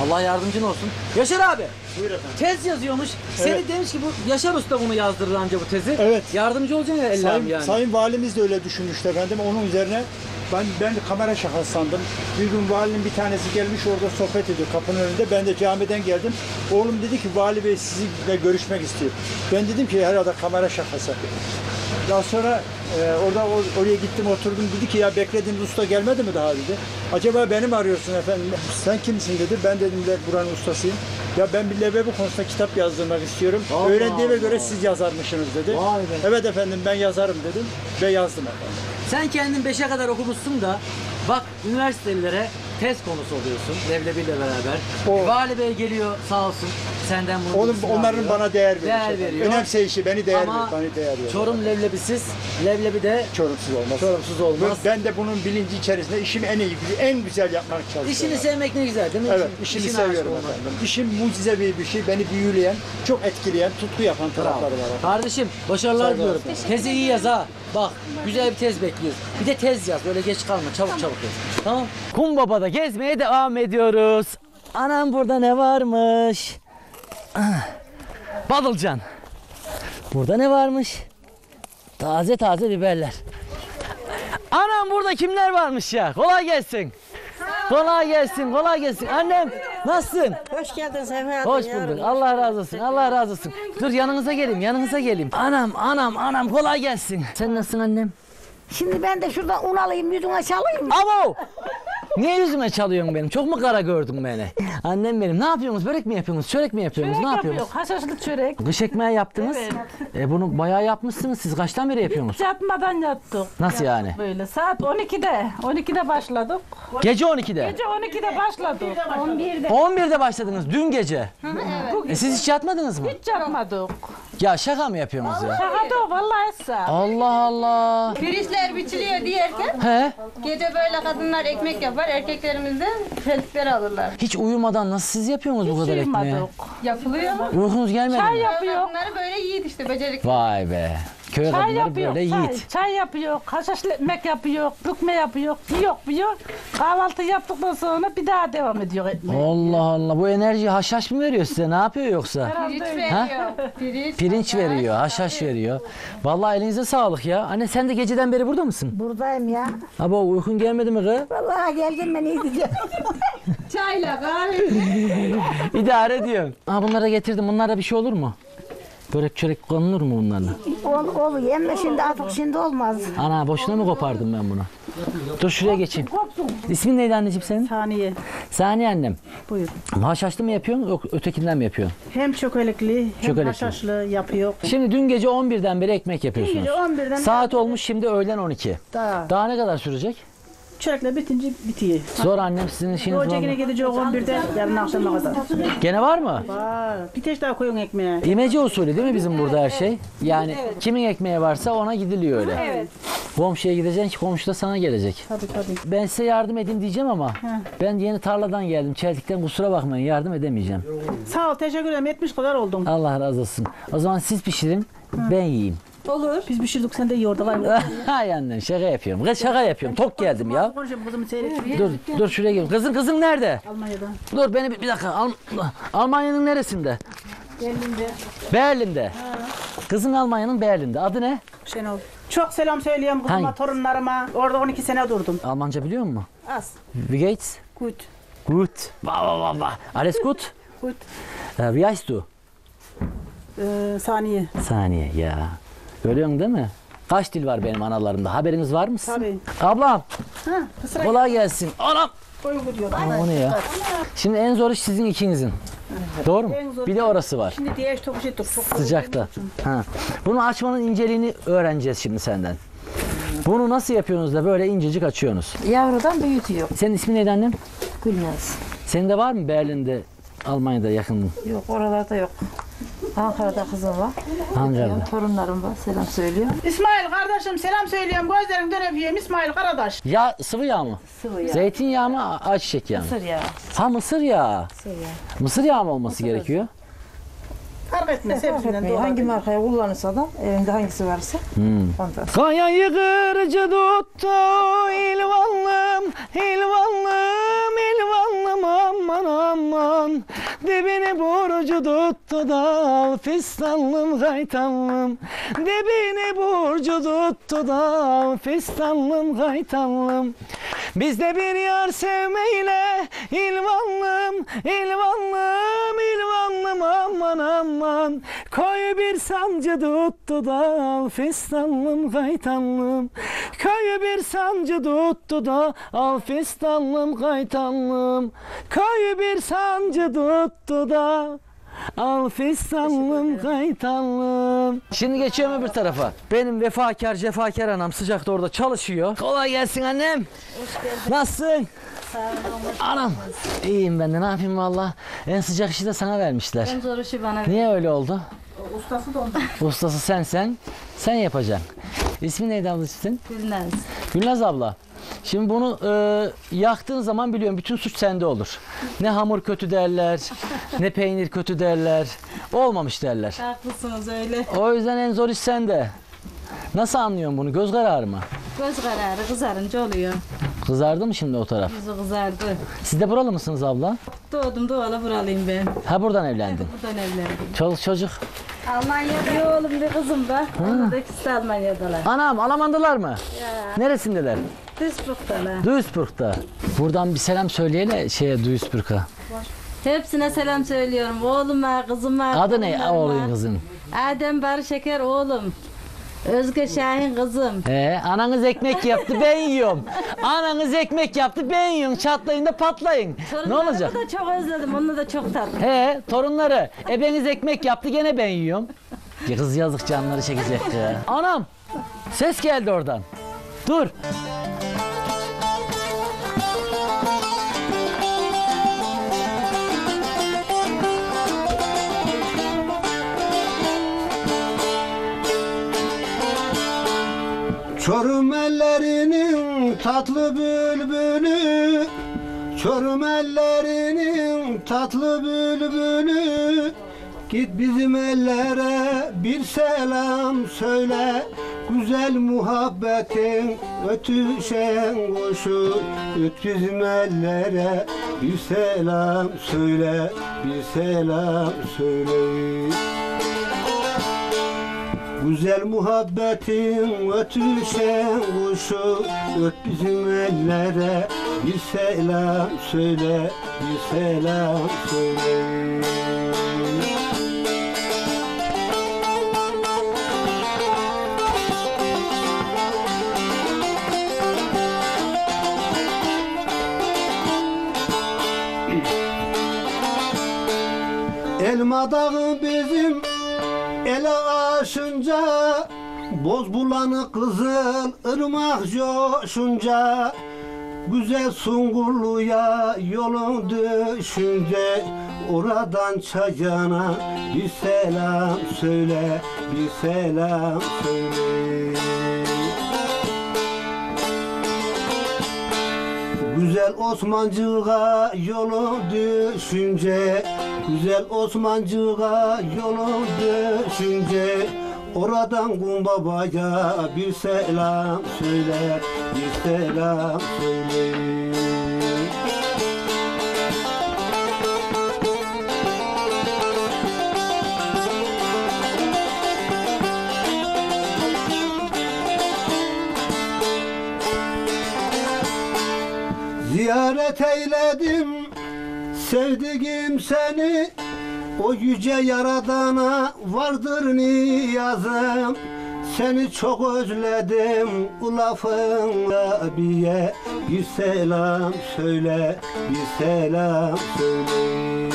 Allah yardımcın olsun. Yaşar abi. Buyur efendim. Tez yazıyormuş. Seni evet. demiş ki bu Yaşar Usta bunu yazdırır anca bu tezi. Evet. Yardımcı olacaksın ya Allah'ım yani. Sayın valimiz de öyle düşünmüştü efendim. Onun üzerine Ben, ben de kamera şakası sandım. Bir gün valinin bir tanesi gelmiş orada sohbet ediyor kapının önünde. Ben de camiden geldim. Oğlum dedi ki vali bey sizinle görüşmek istiyor. Ben dedim ki herhalde kamera şakası. Daha sonra e, orada or oraya gittim oturdum. Dedi ki ya beklediğimiz usta gelmedi mi daha dedi. Acaba beni mi arıyorsun efendim? Sen kimsin dedi. Ben dedim de buranın ustasıyım. Ya ben bir leblebi konusunda kitap yazdırmak istiyorum. Allah Öğrendiğime Allah. göre siz yazarmışsınız dedi. Evet efendim ben yazarım dedim ve yazdım efendim. Sen kendin beşe kadar okumuşsun da bak üniversitelilere tez konusu oluyorsun leblebiyle beraber. Vali Bey geliyor sağ olsun senden bunu. Oğlum, onların alıyor. Bana değer veriyor. Değer şey. veriyor. Önemse işi beni değer veriyor. Beni değer veriyor. Çorum leblebisiz, leblebi de Çorumsuz olmaz. Çorumsuz olmaz. Ben de bunun bilinci içerisinde işimi en iyi, en güzel yapmak çalışıyorum. İşini abi. sevmek ne güzel değil mi? Evet, işini, işini seviyorum efendim. İşim mucizevi bir şey, beni büyüleyen, çok etkileyen, tutku yapan tarafları var. Kardeşim başarılar diliyorum. Tezi iyi yaz ha. Bak güzel bir tez bekliyoruz. Bir de tez yaz. Böyle geç kalma. Çabuk tamam. çabuk yaz. Tamam. Kumbaba'da gezmeye devam ediyoruz. Anam burada ne varmış? Ah. Badılcan. Burada ne varmış? Taze taze biberler. Anam burada kimler varmış ya? Kolay gelsin. Kolay gelsin, kolay gelsin. Annem nasılsın? Hoş geldin Sema. Hoş bulduk. Allah razı olsun, Allah razı olsun. Dur yanınıza geleyim, yanınıza geleyim. Anam, anam, anam kolay gelsin. Sen nasılsın annem? Şimdi ben de şurada un alayım, yüzüne çalayım. Abo! Niye yüzüme çalıyorsun benim? Çok mu kara gördün beni? Annem benim. Ne yapıyorsunuz? Börek mi yapıyorsunuz? Çörek mi yapıyorsunuz? Çörek ne yapıyorsunuz? Haşhaşlı çörek. Kış ekmeği yaptınız. Evet. E bunu bayağı yapmışsınız. Siz kaçtan beri yapıyorsunuz? Hiç yapmadan yaptık. Nasıl yaptık yani? Böyle saat on ikide. on ikide başladık. Gece on ikide. Gece on ikide başladık. on birde. on birde başladınız dün gece. Hı, evet. E siz hiç yatmadınız mı? Hiç yatmadık. Ya şaka mı yapıyorsunuz ya? Şaka da vallahi esa. Allah Allah. Pirinçler biçiliyor diyerken. He. Gece böyle kadınlar ekmek yapar. Erkeklerimiz de felçleri alırlar. Hiç uyumadan nasıl siz yapıyorsunuz bu kadar ekmeği? Hiç uyumadık. Yapılıyor mu? Uykunuz gelmedi mi? Çay yapıyor. Bunları böyle yiğit işte becerikli. Vay be. Köy çay yapıyor, böyle çay, yiğit. Çay yapıyor, haşhaşlı ekmek yapıyor, dökme yapıyor, yiyor, yiyor. Kahvaltı yaptıktan sonra bir daha devam ediyor ekmeği. Allah Allah, bu enerji haşhaş mı veriyor size, ne yapıyor yoksa? Pirinç veriyor. Pirinç, Pirinç veriyor, haşhaş veriyor. Vallahi elinize sağlık ya. Anne sen de geceden beri burada mısın? Buradayım ya. Abi uykun gelmedi mi kız? Vallahi geldim ben iyi diyeceğim. Çayla kahveyle. İdare ediyorum. Aa, bunları da getirdim, bunlara bir şey olur mu? Börek çörek konulur mu bunlarla? Ol, oluyor ama şimdi artık şimdi olmaz. Ana boşuna mı kopardım ben bunu? Dur şuraya geçeyim. İsmin neydi anneciğim senin? Saniye. Saniye annem. Buyur. Haşhaşlı mı yapıyorsun yok ötekinden mi yapıyorsun? Hem çökelekli hem haşhaşlı yapıyor. Şimdi dün gece on birden beri ekmek yapıyorsunuz. on birden saat beri... olmuş şimdi öğlen on iki. Daha. Daha ne kadar sürecek? Çörekle bitince bitiyor. Zor annem sizin işiniz var mı? Ocakine gideceğiz on birde yarın akşama kadar. Gene var mı? Var. Bir teş daha koyun ekmeğe. İmece usulü değil mi bizim burada her şey? Yani evet. Kimin ekmeği varsa ona gidiliyor öyle. Evet. Komşuya gideceksin ki komşu da sana gelecek. Tabii tabii. Ben size yardım edeyim diyeceğim ama heh. Ben yeni tarladan geldim. Çeltik'ten kusura bakmayın yardım edemeyeceğim. Sağ ol teşekkür ederim. yetmiş kadar oldum. Allah razı olsun. O zaman siz pişirin hı. Ben yiyeyim. Olur. Biz pişirdik sen de yoğurda var mı? Hay annem şaka yapıyorum. Kız şaka yapıyorum. Tok geldim ya. Dur dur şuraya gel. Kızın kızın nerede? Almanya'da. Dur beni bir, bir dakika. Al, Almanya'nın neresinde? Berlin'de. Berlin'de. Ha. Kızın Almanya'nın Berlin'de. Adı ne? Şenol. Çok selam söylüyorum kızıma, hangi? Torunlarıma. Orada on iki sene durdum. Almanca biliyor musun? Az. Wie geht's? Gut. Gut. Ba ba ba ba. Alles gut? Gut. Wie heißt du? Ee, Saniye. Saniye ya. Görüyorsun değil mi? Kaç dil var benim analarımda? Haberiniz var mısın? Tabii. Ablam. Ha, kolay gelsin. Anam. Aa, o ne ya? Şimdi en zor iş sizin ikinizin. Evet. Doğru mu? Bir de orası var. Şimdi diğer çok şey sıcakta. Ha. Bunu açmanın inceliğini öğreneceğiz şimdi senden. Bunu nasıl yapıyorsunuz da böyle incecik açıyorsunuz? Yavrudan büyütüyor. Senin ismin neydi annem? Gülnaz. Senin de var mı Berlin'de, Almanya'da yakındın? Yok, oralarda yok. Ankara'da kızım var. Ankara'da. Torunlarım var. Selam söylüyorum. İsmail kardeşim selam söylüyorum. Gözlerinden öpüyorum İsmail kardeş. Ya sıvı yağ mı? Sıvı yağ. Zeytin yağı mı? Ayçiçek yağı mı? Mısır yağı. Ha mısır yağı. Mısır yağı. Mısır yağı mı olması mısır gerekiyor? Fark etmez. Fark etmiyor. Doğru. Hangi markaya kullanırsa da evinde hangisi varsa. Hmm. Kayayı kırıcı tuttu ilvanlım, ilvanlım, ilvanlım aman aman. Dibini burcu tuttu dal fistanlım kaytanlım. Dibini burcu tuttu dal fistanlım kaytanlım. Bizde bir yar sevmeyle ilvanlım, ilvanlım, ilvanlım aman aman. Koyu bir sancı tuttu da fistanlım kaytanlım. Koyu bir sancı tuttu da fistanlım kaytanlım. Koyu bir sancı tuttu da al fistanlım kaytanlım. Şimdi geçiyorum öbür tarafa. Benim vefakar cefakar anam sıcakta orada çalışıyor. Kolay gelsin annem. Hoş geldin. Nasılsın? Sağ olun. Anam. İyiyim ben de ne yapayım valla. En sıcak işi de sana vermişler. En zor işi bana. Niye öyle oldu? Ustası da oldu. Ustası sen sen. Sen yapacaksın. İsmin neydi ablacığım? Gülnaz. Gülnaz abla. Şimdi bunu e, yaktığın zaman biliyorum bütün suç sende olur. Ne hamur kötü derler, ne peynir kötü derler, olmamış derler. Haklısınız öyle. O yüzden en zor iş sende. Nasıl anlıyorsun bunu? Göz kararı mı? Göz kararı kızarınca oluyor. Kızardı mı şimdi o taraf? Yüzü kızardı. Siz de buralı mısınız abla? Doğdum doğalı buralıyım ben. Ha buradan evlendin? Buradan evlendim. Çoluk çocuk? Almanya'da bir oğlum bir kızım var. Buradaki Almanya'dalar. Anam Almandılar mı? Ya. Neresindeler? Duisburg'da. Duisburg'da. Buradan bir selam söyleyene şeye, Duisburg'a. Hepsine selam söylüyorum. Oğluma, kızıma. Adı ne oğlun, kızın? Adem Barı Şeker oğlum. Özge Şahin kızım. Ee, ananız ekmek yaptı ben yiyorum. Ananız ekmek yaptı ben yiyorum. Çatlayın da patlayın. Ne olacak? Torunlarımı da çok özledim. Onu da çok tatlı. He, torunları. Ebeniz ekmek yaptı gene ben yiyorum. Kız yazık canları çekecek ya. Anam! Ses geldi oradan. Dur. Çorum ellerinin tatlı bülbülü, Çorum ellerinin tatlı bülbülü, git bizim ellere bir selam söyle, güzel muhabbetin ötüşen koşu, öt bizim ellere bir selam söyle, bir selam söyle. Güzel muhabbetin ötüşen kuşu, öt bizim ellere bir selam söyle, bir selam söyle. Elma dağı bizim ele aşınca, boz bulanık kızıl ırmak coşunca, güzel Sungurlu'ya yolun düşünce, oradan Çacana bir selam söyle, bir selam söyle. Güzel Osmancık'a yolu düşünce, güzel Osmancık'a yolu düşünce, oradan Kum Baba'ya bir selam söyle, bir selam söyle. Ziyaret eyledim sevdiğim seni, o yüce yaradana vardır niyazım, seni çok özledim ulafın abiye, bir selam söyle, bir selam söyle.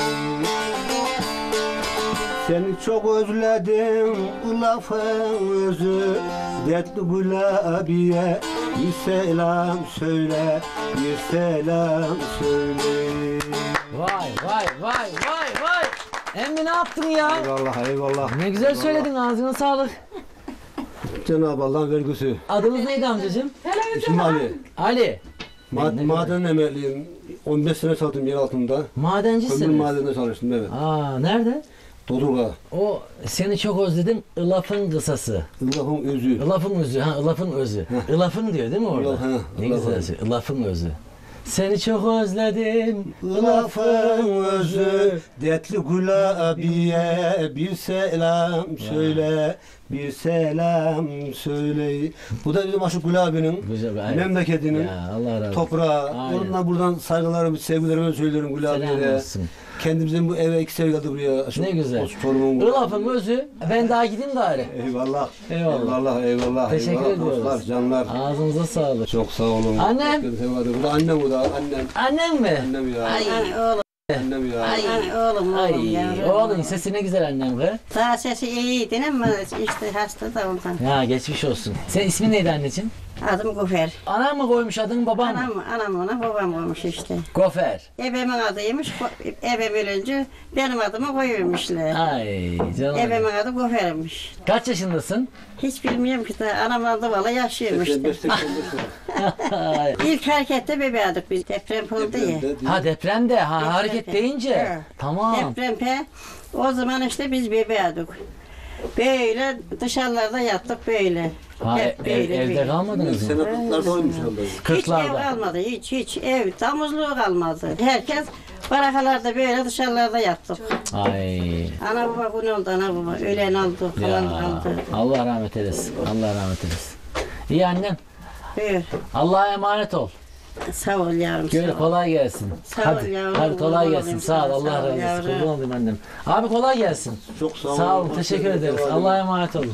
Seni çok özledim ulafın özü, dertli gül abiye bir selam söyle, bir selam söyle. Vay vay vay vay vay. Emmi ne yaptın ya? Eyvallah eyvallah. Ne güzel eyvallah söyledin, ağzına sağlık. Cenab-ı Allah'ın vergisi. Adınız neydi amcacığım? İsmim Ali. Ali. Mad maden emekliyim. on beş sene çalıştım yer altında. Madencisin. Kömür madeninde çalıştım, evet. Aa, nerede? Dodurga. O seni çok özledim. Ilafın kısası. Ilafın özü. Ilafın özü. Ha, ilafın özü. Heh. Ilafın diyor değil mi orada? Ilaf, ha, ne güzel şey. Ilafın özü. Seni çok özledim. Ilafın özü. Dertli Gül abiye bir selam söyle. Bir selam söyle. Bu da bizim aşık Gül abinin memleketinin toprağı. Ondan buradan saygılarımı, sevgilerimi söylüyorum Gül abiye. Kendimizin bu eve iki sene geldi buraya. Şu ne güzel. Ilafın özü. Ben daha gideyim gari. Eyvallah. Eyvallah. Eyvallah. Eyvallah. Teşekkür ediyoruz. Canlar. Ağzınıza sağlık. Çok sağ olun. Annem. Bu da annem bu da. Annem. Annem mi? Annem ya. Ay oğlum. Annem ya. Ay oğlum. Ay oğlum. Oğlum sesi ne güzel annem be. Sağ sesi iyiydi ama işte hasta da ondan. Ya geçmiş olsun. Senin ismin neydi anneciğim? Adım Gopher. Anam mı koymuş adını, babam mı? Anam, anam ona, babam koymuş işte. Gopher. Ebemin adıymış, ebem ölünce benim adımı koyuyormuşlar. Ay canım. Ebemin adı Gopher'miş. Kaç yaşındasın? Hiç bilmiyorum ki de, anamla da valla yaşıyormuş. İlk harekette bebe adık biz, deprem oldu ya. Ha depremde, ha depremde. Hareket deyince. Ha. Tamam. Depremde, o zaman işte biz bebe adık. Böyle dışarılarda yattık böyle. Ha, hep böyle, ev, böyle. Evde kalmadınız mı? Hiç ev kalmadı, hiç hiç ev damızlığı kalmadı. Herkes barakalarda böyle dışarılarda yattık. Ay. Ana baba bu ne oldu, ana baba ölen oldu, kalan kaldı. Allah rahmet eylesin, Allah rahmet eylesin. İyi annem. Buyur. Allah'a emanet ol. Sağ ol yavrum. Gönül kolay gelsin. Sağ hadi, ol yavrum. Hadi kolay gelsin. Sağ ol. Allah razı olsun. Kurban olayım annem. Abi kolay gelsin. Çok sağ, sağ olun. Teşekkür ederiz. Allah'a emanet olun.